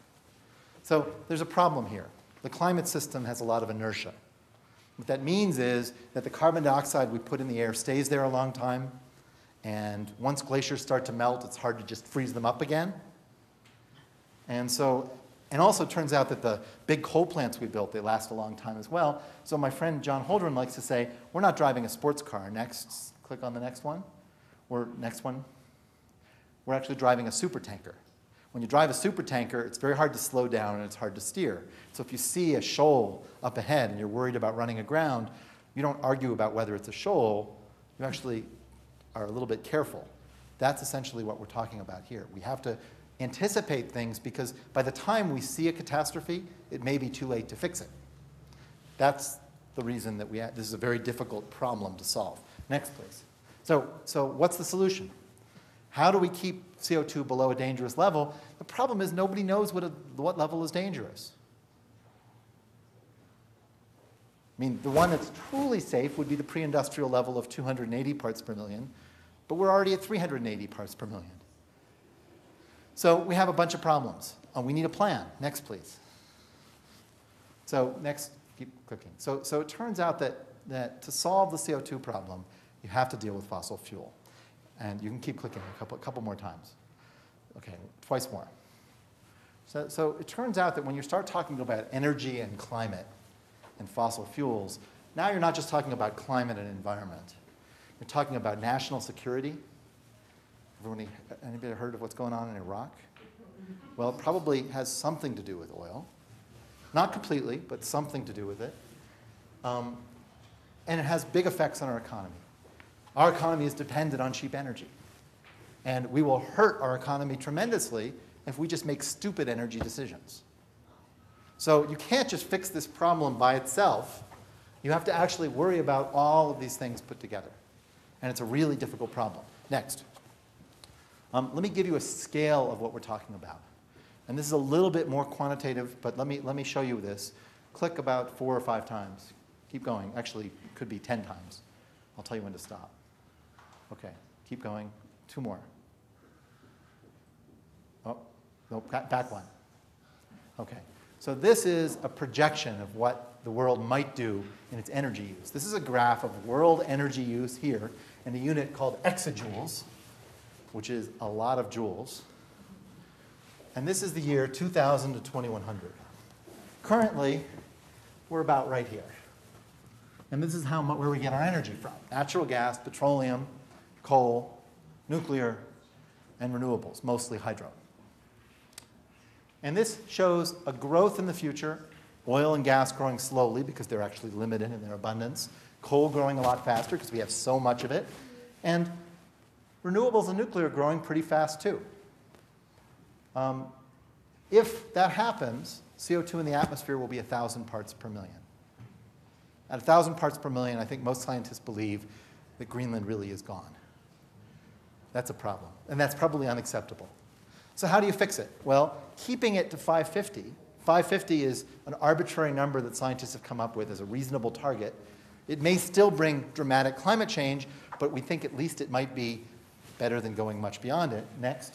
So there's a problem here. The climate system has a lot of inertia. What that means is that the carbon dioxide we put in the air stays there a long time, and once glaciers start to melt, it's hard to just freeze them up again. And so, and also it turns out that the big coal plants we built, they last a long time as well. So my friend John Holdren likes to say, we're not driving a sports car. Next, click on the next one. We're, next one. We're actually driving a supertanker. When you drive a supertanker, it's very hard to slow down and it's hard to steer. So if you see a shoal up ahead and you're worried about running aground, you don't argue about whether it's a shoal. You actually are a little bit careful. That's essentially what we're talking about here. We have to anticipate things because by the time we see a catastrophe, it may be too late to fix it. That's the reason that we have, this is a very difficult problem to solve. Next, please. So, so what's the solution? How do we keep C O two below a dangerous level? The problem is nobody knows what, a, what level is dangerous. I mean, the one that's truly safe would be the pre-industrial level of two hundred eighty parts per million, but we're already at three hundred eighty parts per million. So we have a bunch of problems, and we need a plan. Next, please. So next, keep clicking. So, so it turns out that, that to solve the C O two problem, you have to deal with fossil fuel. And you can keep clicking a couple, a couple more times. Okay, twice more. So, so it turns out that when you start talking about energy and climate and fossil fuels, now you're not just talking about climate and environment. You're talking about national security. Everyone, anybody heard of what's going on in Iraq? Well, it probably has something to do with oil. Not completely, but something to do with it. Um, and it has big effects on our economy. Our economy is dependent on cheap energy. And we will hurt our economy tremendously if we just make stupid energy decisions. So you can't just fix this problem by itself. You have to actually worry about all of these things put together. And it's a really difficult problem. Next. Um, let me give you a scale of what we're talking about. And this is a little bit more quantitative, but let me, let me show you this. Click about four or five times. Keep going. Actually, it could be ten times. I'll tell you when to stop. Okay, keep going. Two more. Oh, no, back one. Okay, so this is a projection of what the world might do in its energy use. This is a graph of world energy use here in a unit called exajoules, which is a lot of joules. And this is the year two thousand to twenty-one hundred. Currently, we're about right here. And this is how much, where we get our energy from. Natural gas, petroleum, coal, nuclear, and renewables, mostly hydro. And this shows a growth in the future, oil and gas growing slowly because they're actually limited in their abundance, coal growing a lot faster because we have so much of it, and renewables and nuclear growing pretty fast too. Um, if that happens, C O two in the atmosphere will be one thousand parts per million. At one thousand parts per million, I think most scientists believe that Greenland really is gone. That's a problem, and that's probably unacceptable. So how do you fix it? Well, keeping it to five fifty. five fifty is an arbitrary number that scientists have come up with as a reasonable target. It may still bring dramatic climate change, but we think at least it might be better than going much beyond it. Next.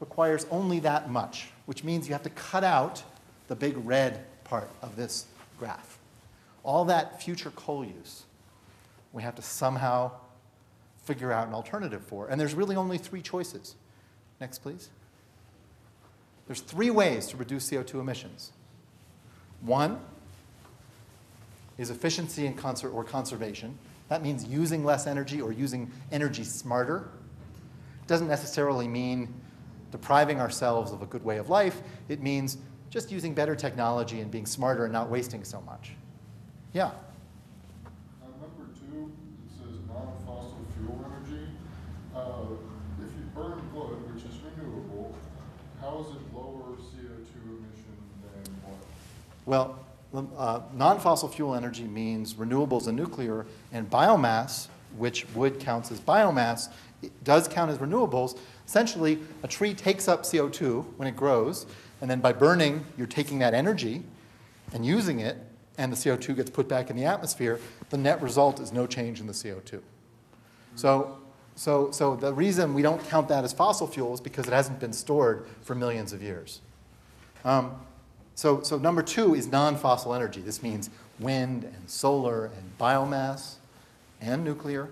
Requires only that much, which means you have to cut out the big red part of this graph. All that future coal use, we have to somehow figure out an alternative for. And there's really only three choices. Next, please. There's three ways to reduce C O two emissions. One is efficiency and conser- or conservation. That means using less energy or using energy smarter. It doesn't necessarily mean depriving ourselves of a good way of life. It means just using better technology and being smarter and not wasting so much. Yeah? How is it lower C O two emission than what? Well, uh, non-fossil fuel energy means renewables and nuclear, and biomass, which wood counts as biomass, it does count as renewables. Essentially, a tree takes up C O two when it grows, and then by burning, you're taking that energy and using it, and the C O two gets put back in the atmosphere. The net result is no change in the C O two. Mm-hmm. So. So, so the reason we don't count that as fossil fuel is because it hasn't been stored for millions of years. Um, so, so number two is non-fossil energy. This means wind and solar and biomass and nuclear.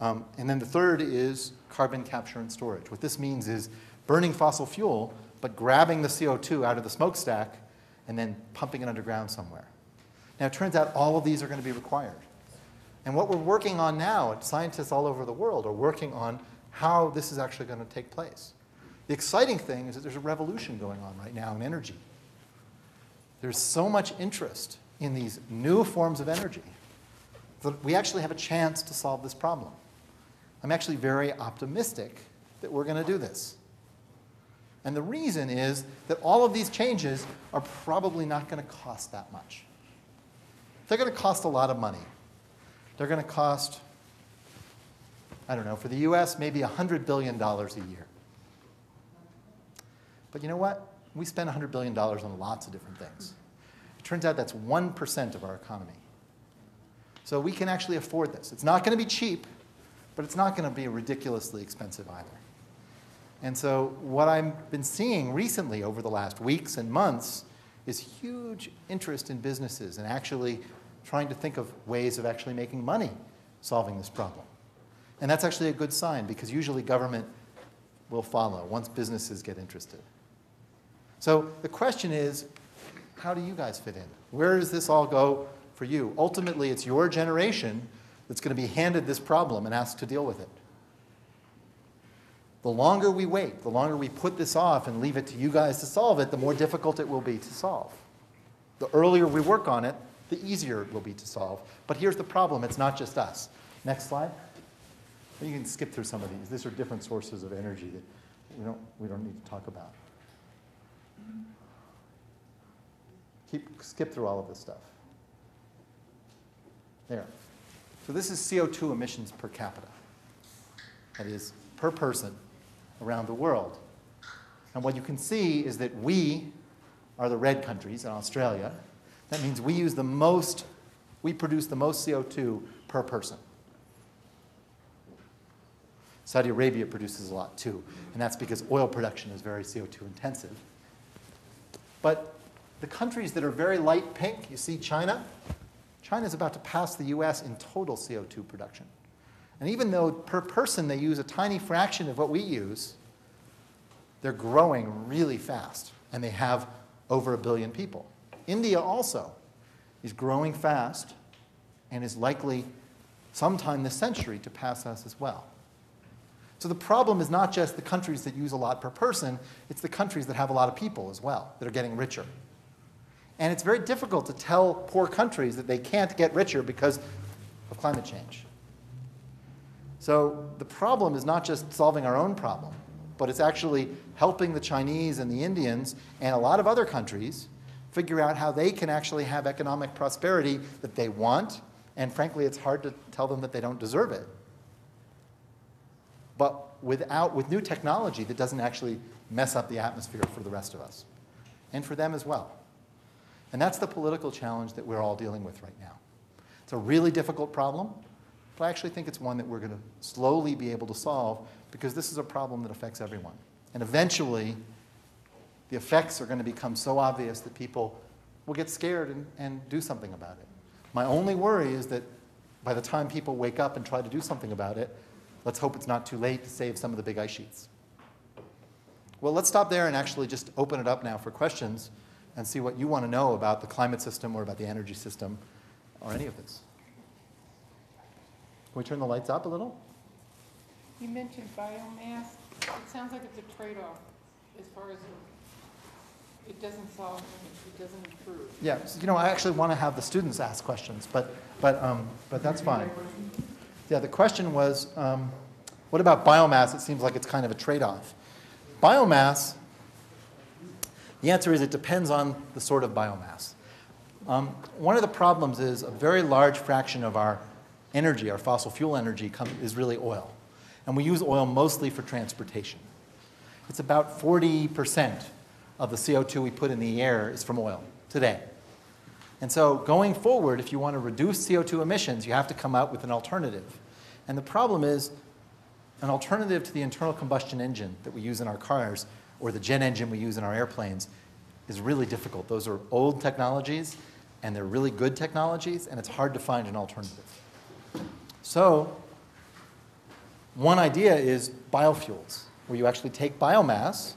Um, and then the third is carbon capture and storage. What this means is burning fossil fuel, but grabbing the C O two out of the smokestack and then pumping it underground somewhere. Now, it turns out all of these are going to be required. And what we're working on now, scientists all over the world are working on how this is actually going to take place. The exciting thing is that there's a revolution going on right now in energy. There's so much interest in these new forms of energy that we actually have a chance to solve this problem. I'm actually very optimistic that we're going to do this. And the reason is that all of these changes are probably not going to cost that much. They're going to cost a lot of money. They're going to cost, I don't know, for the U S, maybe one hundred billion dollars a year. But you know what? We spend one hundred billion dollars on lots of different things. It turns out that's one percent of our economy. So we can actually afford this. It's not going to be cheap, but it's not going to be ridiculously expensive either. And so what I've been seeing recently over the last weeks and months is huge interest in businesses and actually trying to think of ways of actually making money solving this problem. And that's actually a good sign, because usually government will follow once businesses get interested. So the question is, how do you guys fit in? Where does this all go for you? Ultimately, it's your generation that's going to be handed this problem and asked to deal with it. The longer we wait, the longer we put this off and leave it to you guys to solve it, the more difficult it will be to solve. The earlier we work on it, the easier it will be to solve. But here's the problem. It's not just us. Next slide. You can skip through some of these. These are different sources of energy that we don't, we don't need to talk about. Keep, skip through all of this stuff. There. So this is C O two emissions per capita. That is, per person around the world. And what you can see is that we are the red countries in Australia. That means we use the most, we produce the most C O two per person. Saudi Arabia produces a lot too, and that's because oil production is very C O two intensive. But the countries that are very light pink, you see China. China's about to pass the U S in total C O two production. And even though per person they use a tiny fraction of what we use, they're growing really fast. And they have over a billion people. India also is growing fast and is likely sometime this century to pass us as well. So the problem is not just the countries that use a lot per person, it's the countries that have a lot of people as well that are getting richer. And it's very difficult to tell poor countries that they can't get richer because of climate change. So the problem is not just solving our own problem, but it's actually helping the Chinese and the Indians and a lot of other countries figure out how they can actually have economic prosperity that they want. And frankly, it's hard to tell them that they don't deserve it. But without, with new technology that doesn't actually mess up the atmosphere for the rest of us, and for them as well. And that's the political challenge that we're all dealing with right now. It's a really difficult problem, but I actually think it's one that we're going to slowly be able to solve, because this is a problem that affects everyone. And eventually, the effects are going to become so obvious that people will get scared and, and do something about it. My only worry is that by the time people wake up and try to do something about it, let's hope it's not too late to save some of the big ice sheets. Well, let's stop there and actually just open it up now for questions and see what you want to know about the climate system or about the energy system or any of this. Can we turn the lights up a little? You mentioned biomass. It sounds like it's a trade-off as far as it doesn't solve and it doesn't improve. Yeah, so, you know, I actually want to have the students ask questions, but, but, um, but that's fine. Yeah, the question was, um, what about biomass? It seems like it's kind of a trade-off. Biomass, the answer is it depends on the sort of biomass. Um, one of the problems is a very large fraction of our energy, our fossil fuel energy, come, is really oil. And we use oil mostly for transportation. It's about forty percent of the C O two we put in the air is from oil today. And so going forward, if you want to reduce C O two emissions, you have to come out with an alternative. And the problem is an alternative to the internal combustion engine that we use in our cars or the jet engine we use in our airplanes is really difficult. Those are old technologies, and they're really good technologies, and it's hard to find an alternative. So one idea is biofuels, where you actually take biomass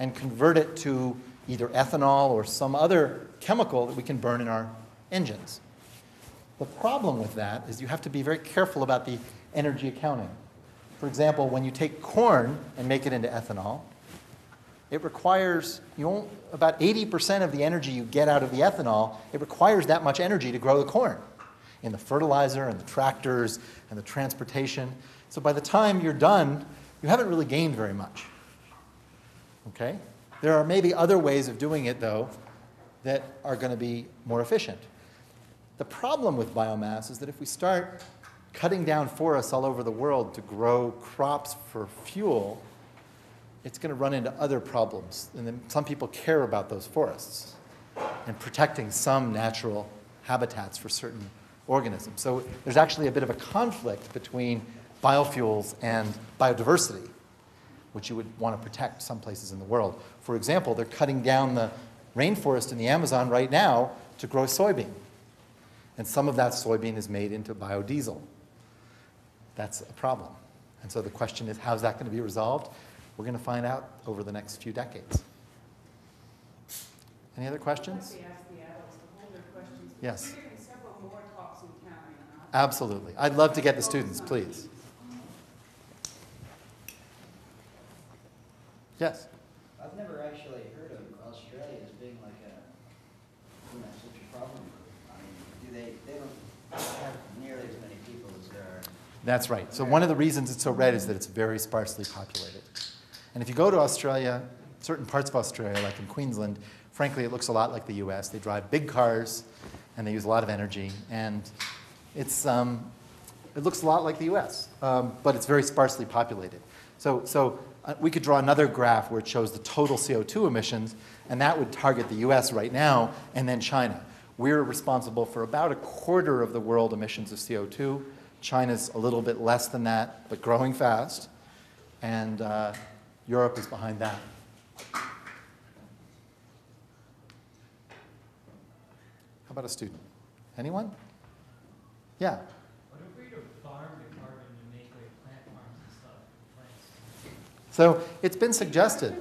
and convert it to either ethanol or some other chemical that we can burn in our engines. The problem with that is you have to be very careful about the energy accounting. For example, when you take corn and make it into ethanol, it requires you only, about eighty percent of the energy you get out of the ethanol, it requires that much energy to grow the corn in the fertilizer and the tractors and the transportation. So by the time you're done, you haven't really gained very much. Okay? There are maybe other ways of doing it, though, that are going to be more efficient. The problem with biomass is that if we start cutting down forests all over the world to grow crops for fuel, it's going to run into other problems. And then some people care about those forests and protecting some natural habitats for certain organisms. So there's actually a bit of a conflict between biofuels and biodiversity, which you would want to protect some places in the world. For example, they're cutting down the rainforest in the Amazon right now to grow soybean. And some of that soybean is made into biodiesel. That's a problem. And so the question is, how's that going to be resolved? We're going to find out over the next few decades. Any other questions? I'd like to ask the adults to hold their questions. Yes. You're giving several more talks in town right now. Absolutely. I'd love to get the students, please. Yes? I've never actually heard of Australia as being like a, you know, such a problem. I mean, do they, they don't have nearly as many people as there are. That's right. So one of the reasons it's so red is that it's very sparsely populated. And if you go to Australia, certain parts of Australia, like in Queensland, frankly, it looks a lot like the U S. They drive big cars, and they use a lot of energy. And it's, um, it looks a lot like the U S, um, but it's very sparsely populated. So, so we could draw another graph where it shows the total C O two emissions, and that would target the U S right now, and then China. We're responsible for about a quarter of the world emissions of C O two. China's a little bit less than that, but growing fast. And uh, Europe is behind that. How about a student? Anyone? Yeah? What if we farm the carbon in So it's been suggested.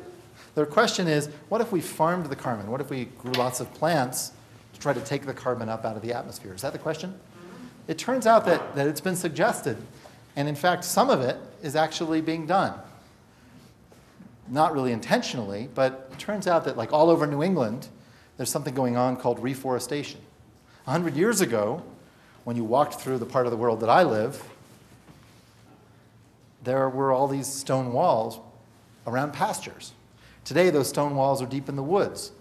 The question is, what if we farmed the carbon? What if we grew lots of plants to try to take the carbon up out of the atmosphere? Is that the question? It turns out that, that it's been suggested. And in fact, some of it is actually being done. Not really intentionally, but it turns out that like all over New England, there's something going on called reforestation. A hundred years ago, when you walked through the part of the world that I live, there were all these stone walls around pastures. Today, those stone walls are deep in the woods.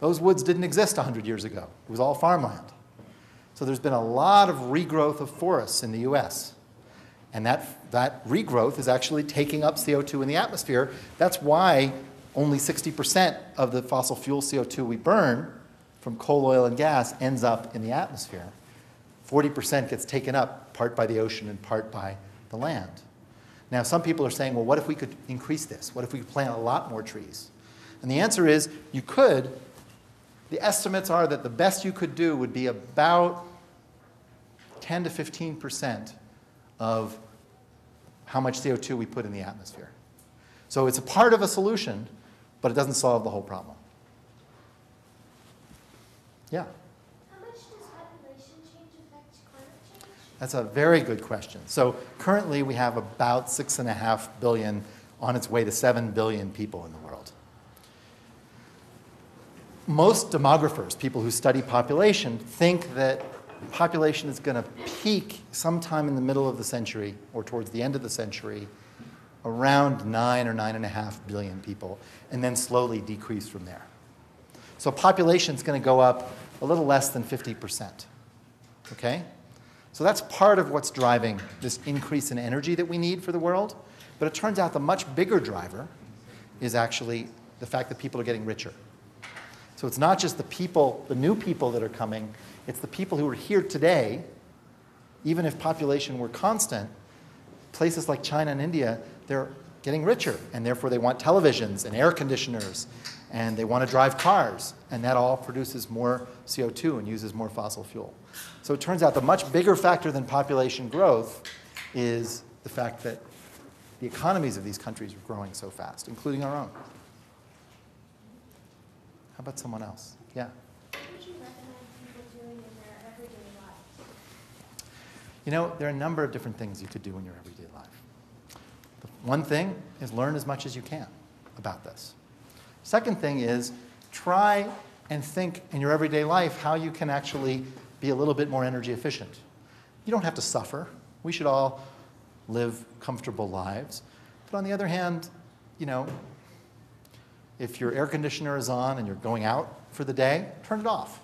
Those woods didn't exist a hundred years ago. It was all farmland. So there's been a lot of regrowth of forests in the U S And that, that regrowth is actually taking up C O two in the atmosphere. That's why only sixty percent of the fossil fuel C O two we burn from coal, oil, and gas ends up in the atmosphere. forty percent gets taken up, part by the ocean and part by the land. Now, some people are saying, well, what if we could increase this? What if we could plant a lot more trees? And the answer is, you could. The estimates are that the best you could do would be about ten to fifteen percent of how much C O two we put in the atmosphere. So it's a part of a solution, but it doesn't solve the whole problem. Yeah? How much does population change affect climate change? That's a very good question. So currently we have about six and a half billion, on its way to seven billion people in the world. Most demographers, people who study population, think that population is going to peak sometime in the middle of the century or towards the end of the century, around nine or nine and a half billion people, and then slowly decrease from there. So population is going to go up a little less than fifty percent. Okay? So that's part of what's driving this increase in energy that we need for the world. But it turns out the much bigger driver is actually the fact that people are getting richer. So it's not just the people, the new people that are coming. It's the people who are here today. Even if population were constant, places like China and India, they're getting richer, and therefore they want televisions and air conditioners, and they want to drive cars, and that all produces more C O two and uses more fossil fuel. So it turns out the much bigger factor than population growth is the fact that the economies of these countries are growing so fast, including our own. How about someone else? Yeah? You know, there are a number of different things you could do in your everyday life. The one thing is learn as much as you can about this. Second thing is try and think in your everyday life how you can actually be a little bit more energy efficient. You don't have to suffer. We should all live comfortable lives. But on the other hand, you know, if your air conditioner is on and you're going out for the day, turn it off.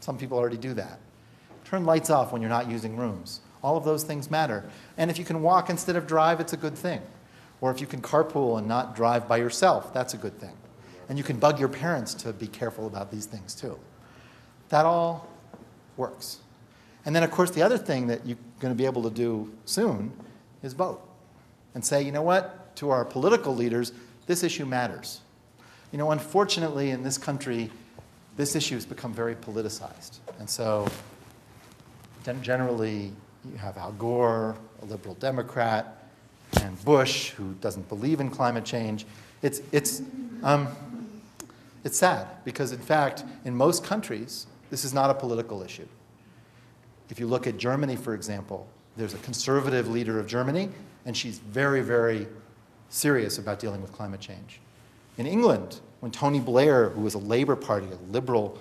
Some people already do that. Turn lights off when you're not using rooms. All of those things matter. And if you can walk instead of drive, it's a good thing. Or if you can carpool and not drive by yourself, that's a good thing. And you can bug your parents to be careful about these things too. That all works. And then of course the other thing that you're going to be able to do soon is vote. And say, you know what, to our political leaders, this issue matters. You know, unfortunately in this country, this issue has become very politicized. And so generally, you have Al Gore, a liberal Democrat, and Bush, who doesn't believe in climate change. It's, it's, um, it's sad, because in fact, in most countries, this is not a political issue. If you look at Germany, for example, there's a conservative leader of Germany, and she's very, very serious about dealing with climate change. In England, when Tony Blair, who was a Labour Party, a liberal,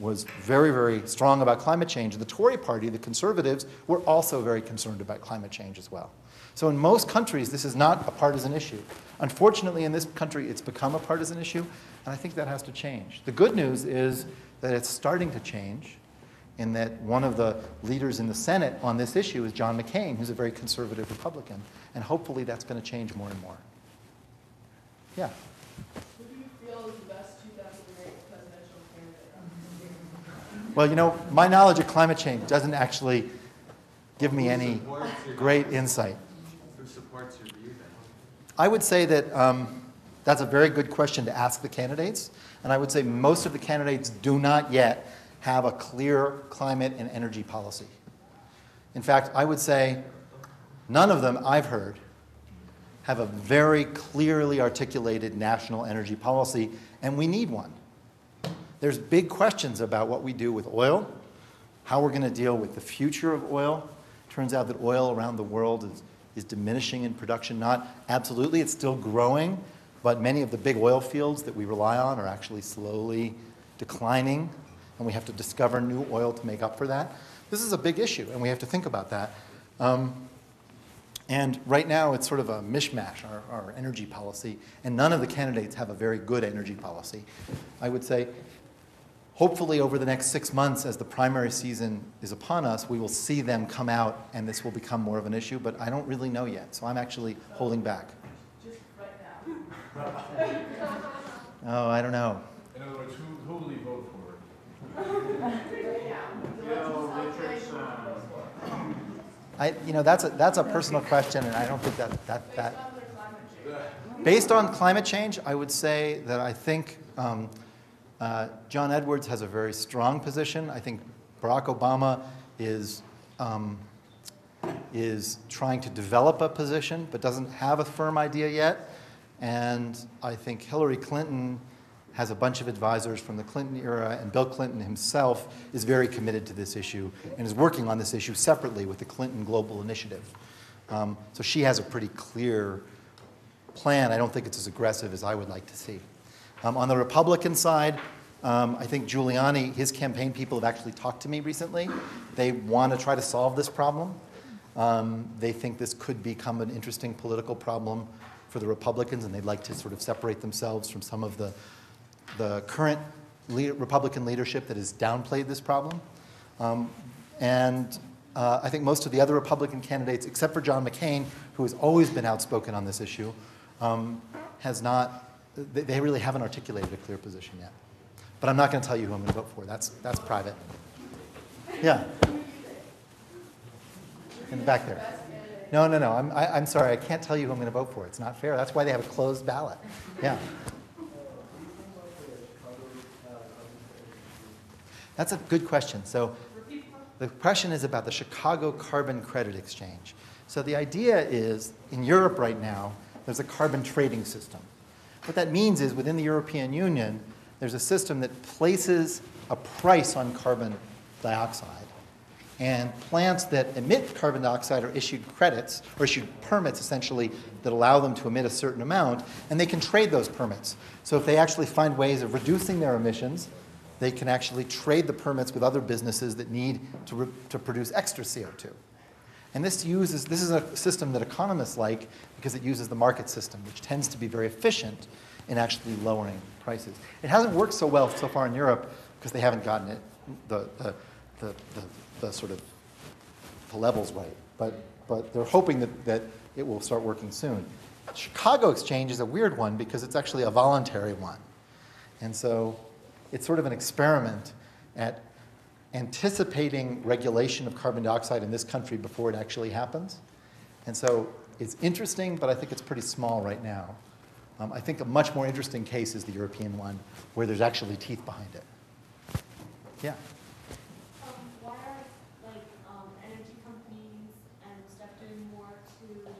was very, very strong about climate change. And the Tory party, the conservatives, were also very concerned about climate change as well. So in most countries, this is not a partisan issue. Unfortunately, in this country, it's become a partisan issue, and I think that has to change. The good news is that it's starting to change, in that one of the leaders in the Senate on this issue is John McCain, who's a very conservative Republican, and hopefully that's going to change more and more. Yeah? Well, you know, my knowledge of climate change doesn't actually give me any great insight. Who supports your view then? I would say that um, that's a very good question to ask the candidates. And I would say most of the candidates do not yet have a clear climate and energy policy. In fact, I would say none of them I've heard have a very clearly articulated national energy policy, and we need one. There's big questions about what we do with oil, how we're going to deal with the future of oil. Turns out that oil around the world is, is diminishing in production. Not absolutely, it's still growing, but many of the big oil fields that we rely on are actually slowly declining, and we have to discover new oil to make up for that. This is a big issue, and we have to think about that. Um, And right now, it's sort of a mishmash, our, our energy policy. And none of the candidates have a very good energy policy. I would say, hopefully, over the next six months, as the primary season is upon us, we will see them come out, and this will become more of an issue. But I don't really know yet. So I'm actually holding back. Just right now. Oh, I don't know. In other words, who, who will you vote for? I, you know, that's a, that's a personal question, and I don't think that... that, that. Based on climate change, I would say that I think um, uh, John Edwards has a very strong position. I think Barack Obama is, um, is trying to develop a position but doesn't have a firm idea yet. And I think Hillary Clinton has a bunch of advisors from the Clinton era, and Bill Clinton himself is very committed to this issue and is working on this issue separately with the Clinton Global Initiative. Um, so she has a pretty clear plan. I don't think it's as aggressive as I would like to see. Um, on the Republican side, um, I think Giuliani, his campaign people have actually talked to me recently. They want to try to solve this problem. Um, they think this could become an interesting political problem for the Republicans, and they'd like to sort of separate themselves from some of the the current leader, Republican leadership that has downplayed this problem. Um, and uh, I think most of the other Republican candidates, except for John McCain, who has always been outspoken on this issue, um, has not, they, they really haven't articulated a clear position yet. But I'm not going to tell you who I'm going to vote for. That's, that's private. Yeah. In the back there. No, no, no. I'm, I, I'm sorry. I can't tell you who I'm going to vote for. It's not fair. That's why they have a closed ballot. Yeah. That's a good question. So the question is about the Chicago Carbon Credit Exchange. So the idea is, in Europe right now, there's a carbon trading system. What that means is, within the European Union, there's a system that places a price on carbon dioxide. And plants that emit carbon dioxide are issued credits, or issued permits, essentially, that allow them to emit a certain amount. And they can trade those permits. So if they actually find ways of reducing their emissions, they can actually trade the permits with other businesses that need to, to produce extra C O two. And this, uses, this is a system that economists like because it uses the market system, which tends to be very efficient in actually lowering prices. It hasn't worked so well so far in Europe because they haven't gotten it, the, the, the, the, the sort of the levels right. But, but they're hoping that, that it will start working soon. Chicago Exchange is a weird one because it's actually a voluntary one. And so it's sort of an experiment at anticipating regulation of carbon dioxide in this country before it actually happens. And so it's interesting, but I think it's pretty small right now. Um, I think a much more interesting case is the European one, where there's actually teeth behind it. Yeah? Um, why are like, um, energy companies and stuff doing more to renewable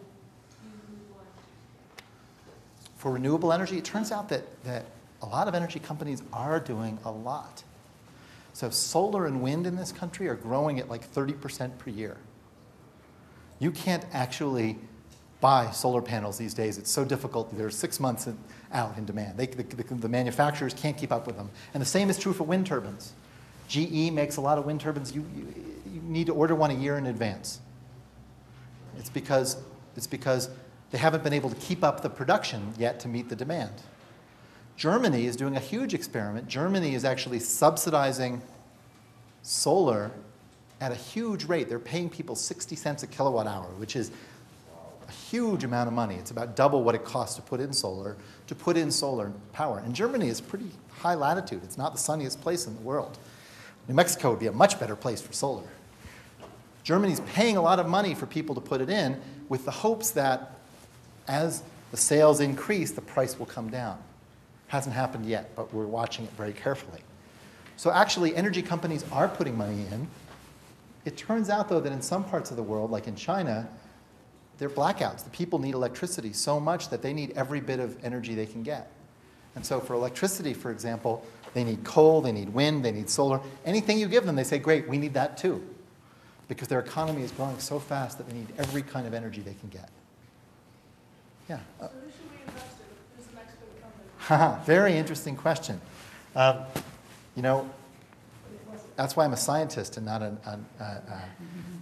energy? For renewable energy, it turns out that, that a lot of energy companies are doing a lot. So solar and wind in this country are growing at like thirty percent per year. You can't actually buy solar panels these days. It's so difficult. They're six months in, out in demand. They, the, the, the manufacturers can't keep up with them. And the same is true for wind turbines. G E makes a lot of wind turbines. You, you, you need to order one a year in advance. It's because, it's because they haven't been able to keep up the production yet to meet the demand. Germany is doing a huge experiment. Germany is actually subsidizing solar at a huge rate. They're paying people sixty cents a kilowatt hour, which is a huge amount of money. It's about double what it costs to put in solar, to put in solar power. And Germany is pretty high latitude. It's not the sunniest place in the world. New Mexico would be a much better place for solar. Germany's paying a lot of money for people to put it in with the hopes that as the sales increase, the price will come down. Hasn't happened yet, but we're watching it very carefully. So actually, energy companies are putting money in. It turns out, though, that in some parts of the world, like in China, they're blackouts. The people need electricity so much that they need every bit of energy they can get. And so for electricity, for example, they need coal, they need wind, they need solar. Anything you give them, they say, great, we need that too, because their economy is growing so fast that they need every kind of energy they can get. Yeah? So who should we invest in? Who's the next big company? Very interesting question. Um, you know, that's why I'm a scientist and not an, an, uh, uh,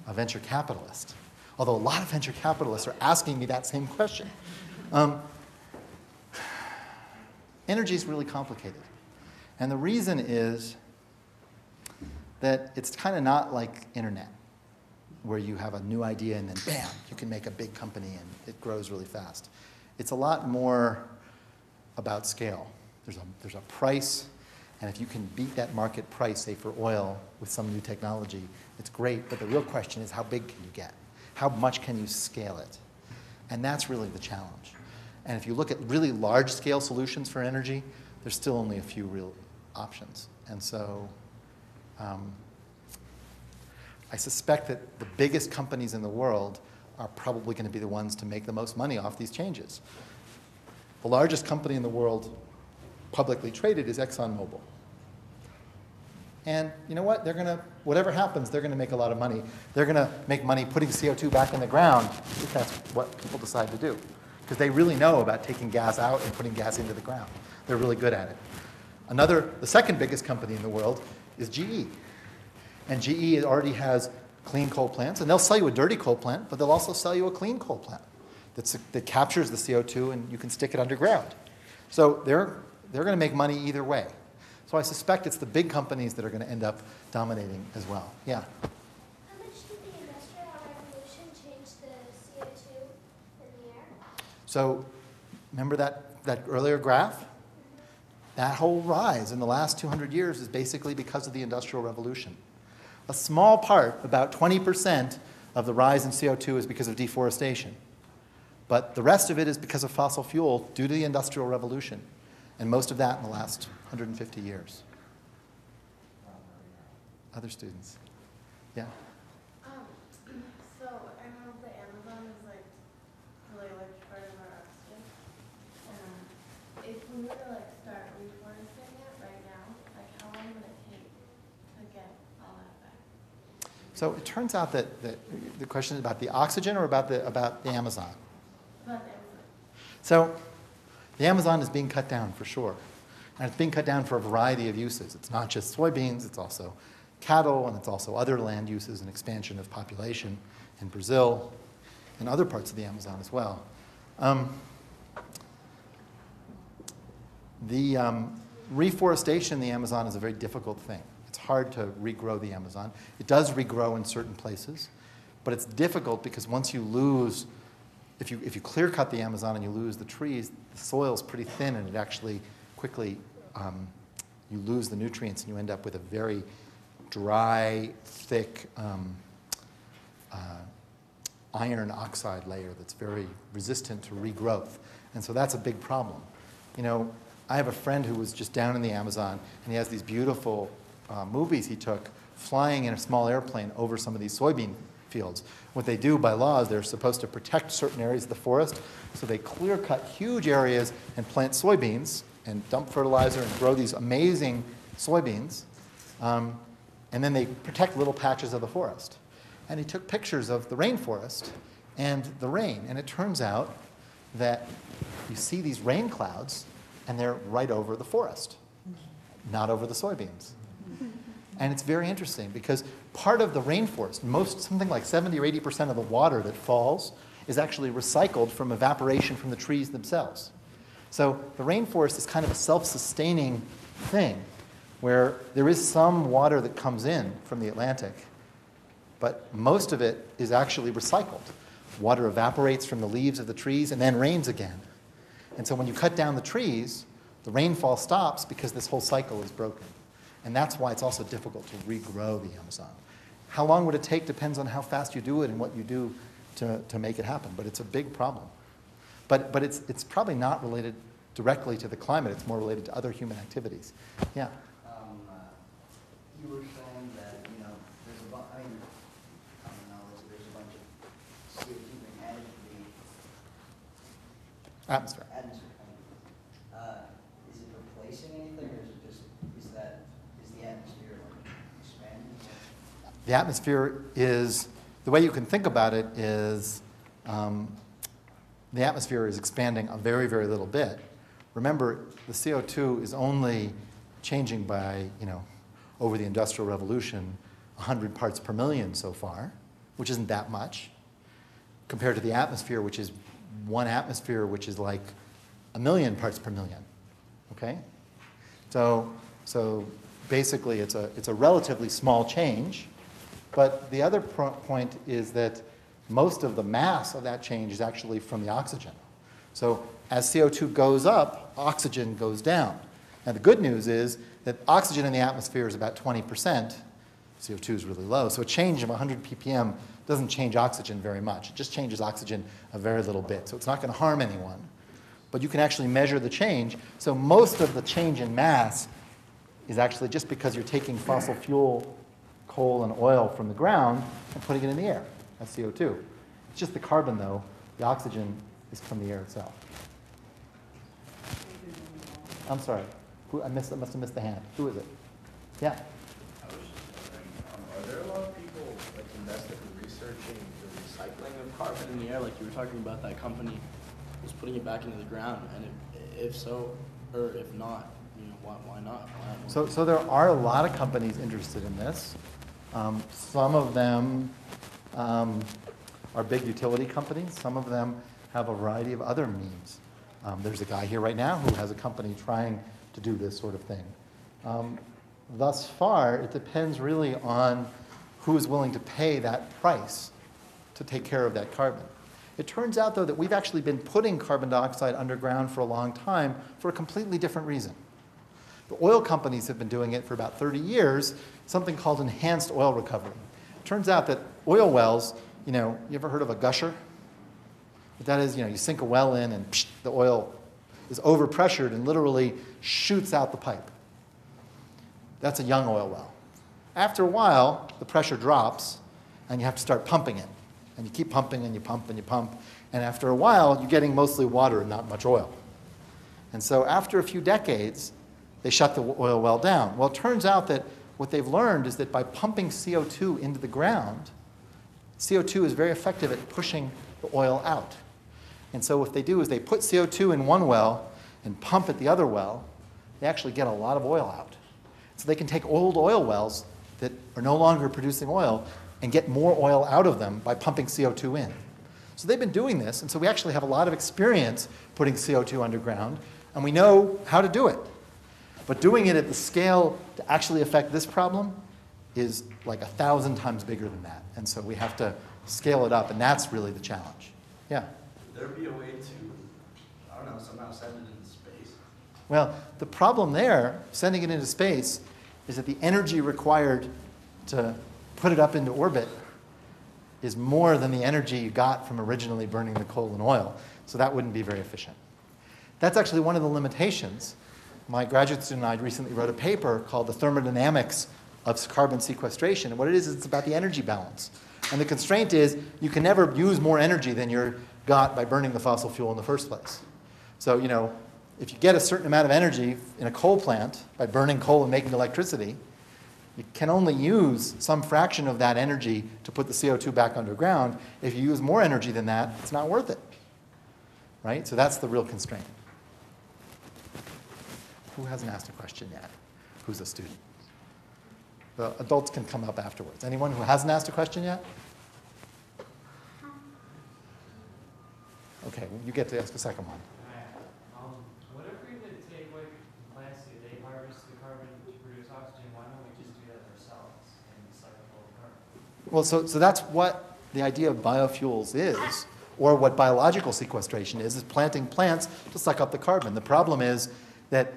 a venture capitalist, although a lot of venture capitalists are asking me that same question. Um, energy is really complicated. And the reason is that it's kind of not like internet, where you have a new idea and then bam, you can make a big company and it grows really fast. It's a lot more about scale. There's a, there's a price, and if you can beat that market price, say for oil, with some new technology, it's great, but the real question is how big can you get? How much can you scale it? And that's really the challenge. And if you look at really large scale solutions for energy, there's still only a few real options. And so um, I suspect that the biggest companies in the world are probably going to be the ones to make the most money off these changes. The largest company in the world publicly traded is ExxonMobil. And you know what? They're going to, whatever happens, they're going to make a lot of money. They're going to make money putting C O two back in the ground if that's what people decide to do, because they really know about taking gas out and putting gas into the ground. They're really good at it. Another, the second biggest company in the world is G E. And G E already has clean coal plants. And they'll sell you a dirty coal plant, but they'll also sell you a clean coal plant that's, that captures the C O two and you can stick it underground. So they're, they're going to make money either way. So I suspect it's the big companies that are going to end up dominating as well. Yeah? How much did the Industrial Revolution change the C O two in the air? So remember that, that earlier graph? That whole rise in the last two hundred years is basically because of the Industrial Revolution. A small part, about twenty percent of the rise in C O two is because of deforestation. But the rest of it is because of fossil fuel due to the Industrial Revolution, and most of that in the last one hundred fifty years. Other students? Yeah? Um, so I know the Amazon is like a really large part of our oxygen. Um, if we were to like start reforesting it right now, like how long would it take to get all that back? So it turns out that, that the question is about the oxygen or about the, about the Amazon? About the Amazon. So the Amazon is being cut down for sure. And it's being cut down for a variety of uses. It's not just soybeans, it's also cattle, and it's also other land uses and expansion of population in Brazil and other parts of the Amazon as well. Um, the um, reforestation in the Amazon is a very difficult thing. It's hard to regrow the Amazon. It does regrow in certain places, but it's difficult because once you lose, if you, if you clear cut the Amazon and you lose the trees, the soil's pretty thin and it actually quickly um, you lose the nutrients and you end up with a very dry, thick um, uh, iron oxide layer that's very resistant to regrowth. And so that's a big problem. You know, I have a friend who was just down in the Amazon and he has these beautiful uh, movies he took flying in a small airplane over some of these soybean fields. What they do by law is they're supposed to protect certain areas of the forest, so they clear cut huge areas and plant soybeans and dump fertilizer and grow these amazing soybeans. Um, and then they protect little patches of the forest. And he took pictures of the rainforest and the rain. And it turns out that you see these rain clouds and they're right over the forest, not over the soybeans. And it's very interesting because part of the rainforest, most, something like seventy or eighty percent of the water that falls is actually recycled from evaporation from the trees themselves. So the rainforest is kind of a self-sustaining thing where there is some water that comes in from the Atlantic, but most of it is actually recycled. Water evaporates from the leaves of the trees and then rains again. And so when you cut down the trees, the rainfall stops because this whole cycle is broken. And that's why it's also difficult to regrow the Amazon. How long would it take depends on how fast you do it and what you do to, to make it happen, but it's a big problem. But, but it's, it's probably not related directly to the climate. It's more related to other human activities. Yeah? Um, uh, you were saying that, you know, there's a bunch, I mean, common knowledge, there's a bunch of C O two being added to the Atmosphere. Atmosphere. Uh, is it replacing anything, or is it just, is that, is the atmosphere expanding? The atmosphere is, the way you can think about it is, um, the atmosphere is expanding a very, very little bit. Remember, the C O two is only changing by, you know, over the Industrial Revolution, one hundred parts per million so far, which isn't that much, compared to the atmosphere, which is one atmosphere, which is like a million parts per million, okay? So, so basically, it's a, it's a relatively small change. But the other point is that most of the mass of that change is actually from the oxygen. So as C O two goes up, oxygen goes down. And the good news is that oxygen in the atmosphere is about twenty percent. C O two is really low. So a change of one hundred p p m doesn't change oxygen very much. It just changes oxygen a very little bit. So it's not going to harm anyone. But you can actually measure the change. So most of the change in mass is actually just because you're taking fossil fuel, coal, and oil from the ground and putting it in the air. That's C O two. It's just the carbon, though. The oxygen is from the air itself. I'm sorry. Who, I, missed, I must have missed the hand. Who is it? Yeah. I was just wondering, um, are there a lot of people like invested in researching the recycling of carbon in the air? Like you were talking about, that company was putting it back into the ground, and if, if so, or if not, you know, why, why not? Why not? So, so there are a lot of companies interested in this. Um, some of them um, are big utility companies. Some of them have a variety of other means. Um, there's a guy here right now who has a company trying to do this sort of thing. Um, thus far, it depends really on who is willing to pay that price to take care of that carbon. It turns out, though, that we've actually been putting carbon dioxide underground for a long time for a completely different reason. The oil companies have been doing it for about thirty years, something called enhanced oil recovery. It turns out that oil wells, you know, you ever heard of a gusher? What that is, you know, you sink a well in and psh, the oil is overpressured and literally shoots out the pipe. That's a young oil well. After a while, the pressure drops, and you have to start pumping it. And you keep pumping, and you pump, and you pump. And after a while, you're getting mostly water and not much oil. And so after a few decades, they shut the oil well down. Well, it turns out that what they've learned is that by pumping C O two into the ground, C O two is very effective at pushing the oil out. And so what they do is they put C O two in one well and pump at the other well. They actually get a lot of oil out. So they can take old oil wells that are no longer producing oil and get more oil out of them by pumping C O two in. So they've been doing this, and so we actually have a lot of experience putting C O two underground, and we know how to do it. But doing it at the scale to actually affect this problem is like a thousand times bigger than that. And so we have to scale it up, and that's really the challenge. Yeah? There'd be a way to, I don't know, somehow send it into space? Well, the problem there, sending it into space, is that the energy required to put it up into orbit is more than the energy you got from originally burning the coal and oil. So that wouldn't be very efficient. That's actually one of the limitations. My graduate student and I recently wrote a paper called The Thermodynamics of Carbon Sequestration. And what it is, is it's about the energy balance. And the constraint is you can never use more energy than you're got by burning the fossil fuel in the first place. So, you know, if you get a certain amount of energy in a coal plant by burning coal and making electricity, you can only use some fraction of that energy to put the C O two back underground. If you use more energy than that, it's not worth it, right? So that's the real constraint. Who hasn't asked a question yet? Who's a student? The adults can come up afterwards. Anyone who hasn't asked a question yet? Okay, you get to ask the second one. All right. Um, whatever we did to take away from plastic, they harvest the carbon to produce oxygen. Why don't we just do that ourselves and recycle the carbon? Well, so, so that's what the idea of biofuels is, or what biological sequestration is, is planting plants to suck up the carbon. The problem is that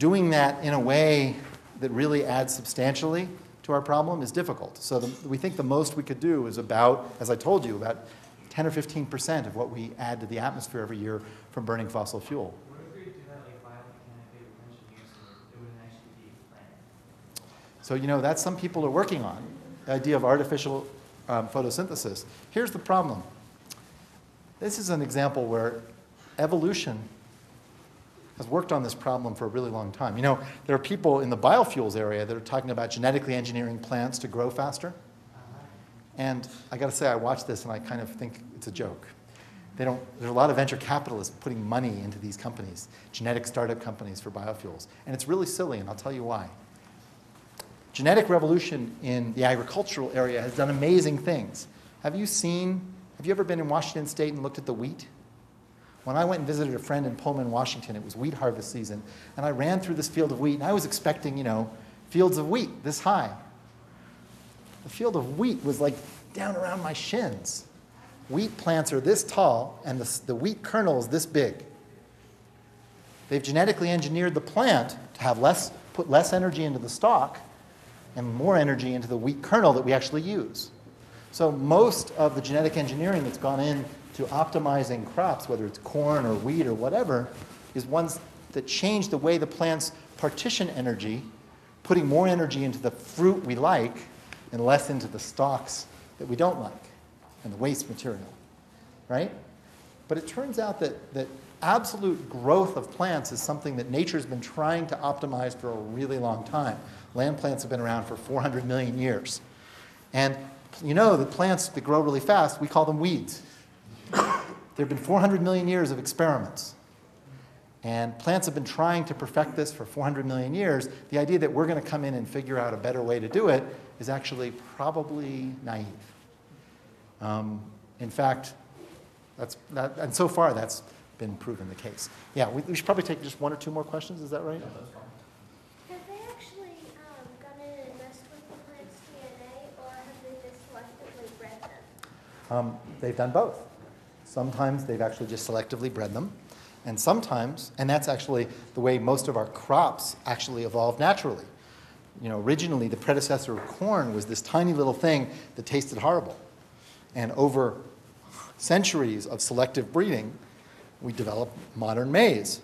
doing that in a way that really adds substantially to our problem is difficult. So the, we think the most we could do is about, as I told you, about ten or fifteen percent of what we add to the atmosphere every year from burning fossil fuel. What if we do that like biomechanically retention use, it wouldn't actually be planted? So, you know, that's some people are working on, the idea of artificial um, photosynthesis. Here's the problem. This is an example where evolution has worked on this problem for a really long time. You know, there are people in the biofuels area that are talking about genetically engineering plants to grow faster. And I gotta say, I watch this and I kind of think it's a joke. They don't, there are a lot of venture capitalists putting money into these companies, genetic startup companies for biofuels. And it's really silly, and I'll tell you why. Genetic revolution in the agricultural area has done amazing things. Have you seen, have you ever been in Washington State and looked at the wheat? When I went and visited a friend in Pullman, Washington, it was wheat harvest season, and I ran through this field of wheat, and I was expecting, you know, fields of wheat this high. The field of wheat was like down around my shins. Wheat plants are this tall, and the, the wheat kernel is this big. They've genetically engineered the plant to have less, put less energy into the stalk and more energy into the wheat kernel that we actually use. So most of the genetic engineering that's gone into optimizing crops, whether it's corn or wheat or whatever, is ones that change the way the plants partition energy, putting more energy into the fruit we like and less into the stalks that we don't like and the waste material, right? But it turns out that, that absolute growth of plants is something that nature's been trying to optimize for a really long time. Land plants have been around for four hundred million years. And you know that plants that grow really fast, we call them weeds. There have been four hundred million years of experiments. And plants have been trying to perfect this for four hundred million years. The idea that we're going to come in and figure out a better way to do it is actually probably naive. Um, in fact, that's, that, and so far that's been proven the case. Yeah, we, we should probably take just one or two more questions, is that right? Yeah, that's fine. Have they actually um, gone in and messed with the plant's D N A, or have they just selectively bred them? Um, they've done both. Sometimes they've actually just selectively bred them, and sometimes, and that's actually the way most of our crops actually evolve naturally. You know, originally the predecessor of corn was this tiny little thing that tasted horrible. And over centuries of selective breeding, we developed modern maize,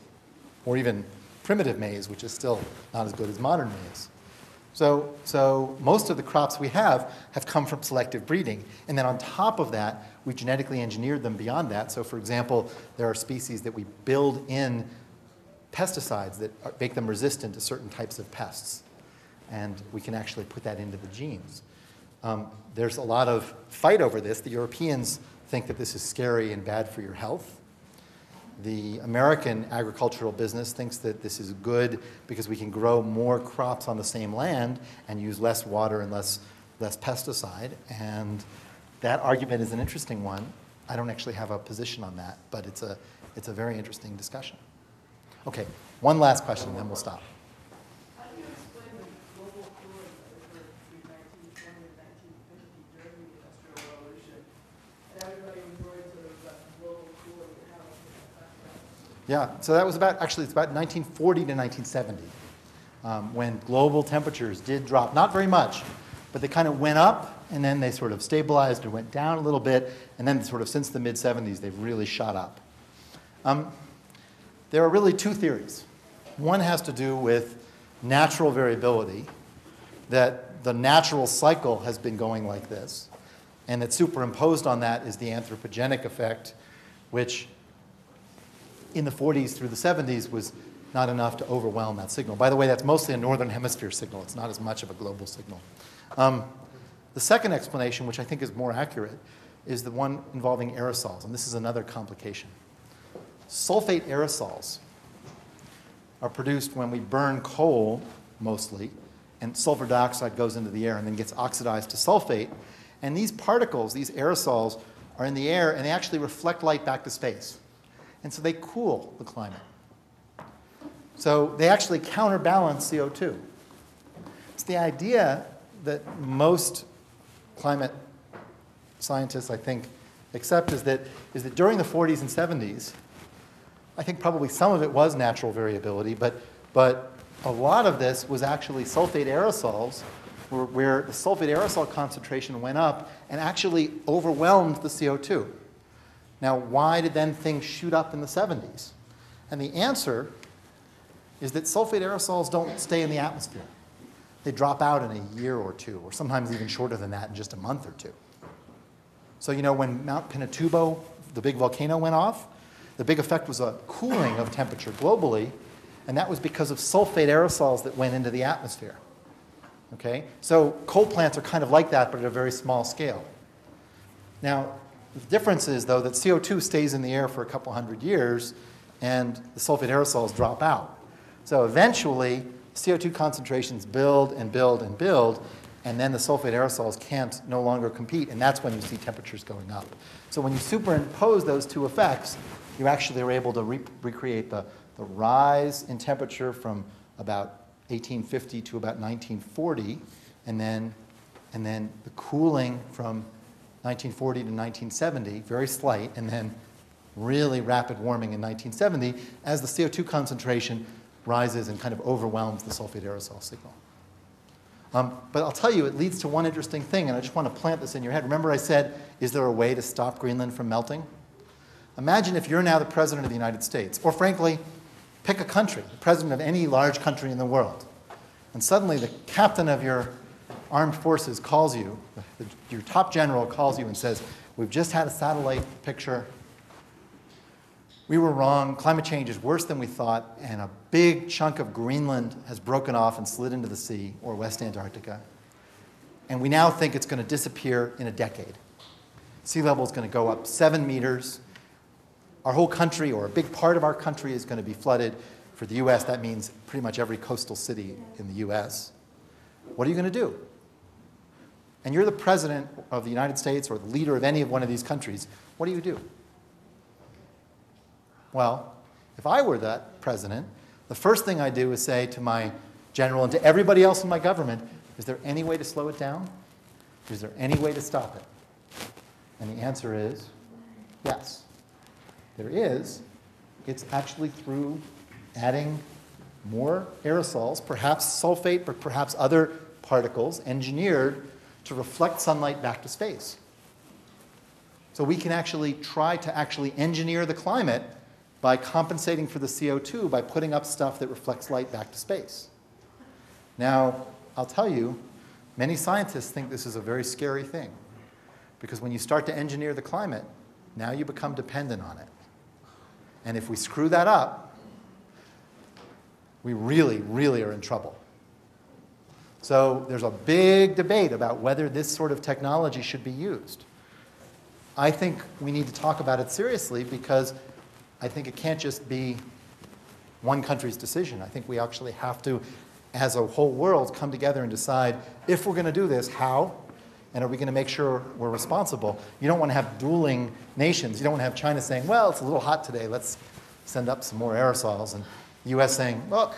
or even primitive maize, which is still not as good as modern maize. So, so most of the crops we have have come from selective breeding. And then on top of that, we genetically engineered them beyond that. So for example, there are species that we build in pesticides that are, make them resistant to certain types of pests. And we can actually put that into the genes. Um, there's a lot of fight over this. The Europeans think that this is scary and bad for your health. The American agricultural business thinks that this is good because we can grow more crops on the same land and use less water and less, less pesticide. And that argument is an interesting one. I don't actually have a position on that, but it's a, it's a very interesting discussion. Okay, one last question, and then we'll stop. Yeah, so that was about, actually it's about nineteen forty to nineteen seventy um, when global temperatures did drop, not very much, but they kind of went up and then they sort of stabilized and went down a little bit, and then sort of since the mid seventies they've really shot up. Um, there are really two theories. One has to do with natural variability, that the natural cycle has been going like this, and that superimposed on that is the anthropogenic effect, which in the forties through the seventies was not enough to overwhelm that signal. By the way, that's mostly a northern hemisphere signal. It's not as much of a global signal. Um, the second explanation, which I think is more accurate, is the one involving aerosols, and this is another complication. Sulfate aerosols are produced when we burn coal, mostly, and sulfur dioxide goes into the air and then gets oxidized to sulfate. And these particles, these aerosols, are in the air, and they actually reflect light back to space. And so they cool the climate. So they actually counterbalance C O two. It's the idea that most climate scientists, I think, accept is that, is that during the forties and seventies, I think probably some of it was natural variability, but, but a lot of this was actually sulfate aerosols, where, where the sulfate aerosol concentration went up and actually overwhelmed the C O two. Now, why did then things shoot up in the seventies? And the answer is that sulfate aerosols don't stay in the atmosphere. They drop out in a year or two, or sometimes even shorter than that, in just a month or two. So, you know, when Mount Pinatubo the big volcano went off, the big effect was a cooling of temperature globally, and that was because of sulfate aerosols that went into the atmosphere. Okay? So coal plants are kind of like that, but at a very small scale. Now, the difference is, though, that C O two stays in the air for a couple hundred years, and the sulfate aerosols drop out. So eventually, C O two concentrations build and build and build, and then the sulfate aerosols can't no longer compete, and that's when you see temperatures going up. So when you superimpose those two effects, you actually are able to re recreate the, the rise in temperature from about eighteen fifty to about nineteen forty, and then, and then the cooling from nineteen forty to nineteen seventy, very slight, and then really rapid warming in nineteen seventy as the C O two concentration rises and kind of overwhelms the sulfate aerosol signal. Um, but I'll tell you, it leads to one interesting thing, and I just want to plant this in your head. Remember I said, is there a way to stop Greenland from melting? Imagine if you're now the president of the United States, or frankly, pick a country, the president of any large country in the world, and suddenly the captain of your armed forces calls you, the, your top general calls you and says, we've just had a satellite picture. We were wrong. Climate change is worse than we thought, and a big chunk of Greenland has broken off and slid into the sea, or West Antarctica. And we now think it's going to disappear in a decade. Sea level is going to go up seven meters. Our whole country, or a big part of our country, is going to be flooded. For the U S, that means pretty much every coastal city in the U S. What are you going to do? And you're the president of the United States or the leader of any of one of these countries. What do you do? Well, if I were that president, the first thing I do is say to my general and to everybody else in my government, is there any way to slow it down? Is there any way to stop it? And the answer is yes. There is. It's actually through adding more aerosols, perhaps sulfate, but perhaps other particles engineered to reflect sunlight back to space. So we can actually try to actually engineer the climate by compensating for the C O two by putting up stuff that reflects light back to space. Now, I'll tell you, many scientists think this is a very scary thing, because when you start to engineer the climate, now you become dependent on it. And if we screw that up, we really, really are in trouble. So there's a big debate about whether this sort of technology should be used. I think we need to talk about it seriously, because I think it can't just be one country's decision. I think we actually have to, as a whole world, come together and decide, if we're going to do this, how? And are we going to make sure we're responsible? You don't want to have dueling nations. You don't want to have China saying, well, it's a little hot today. Let's send up some more aerosols. And the U S saying, look,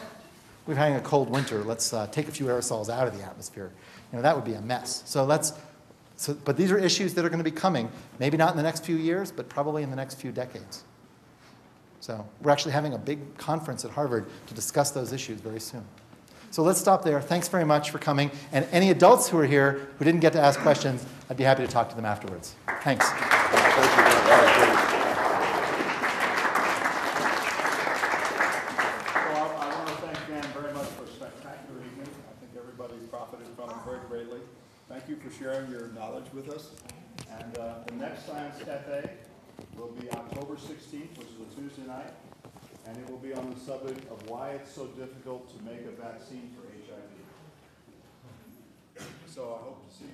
we're having a cold winter. Let's uh, take a few aerosols out of the atmosphere. You know, that would be a mess. So let's. So, but these are issues that are going to be coming, maybe not in the next few years, but probably in the next few decades. So we're actually having a big conference at Harvard to discuss those issues very soon. So let's stop there. Thanks very much for coming. And any adults who are here who didn't get to ask questions, I'd be happy to talk to them afterwards. Thanks. Thank you. Thank you for sharing your knowledge with us. And uh, the next Science Cafe will be October sixteenth, which is a Tuesday night. And it will be on the subject of why it's so difficult to make a vaccine for H I V. So I hope to see you.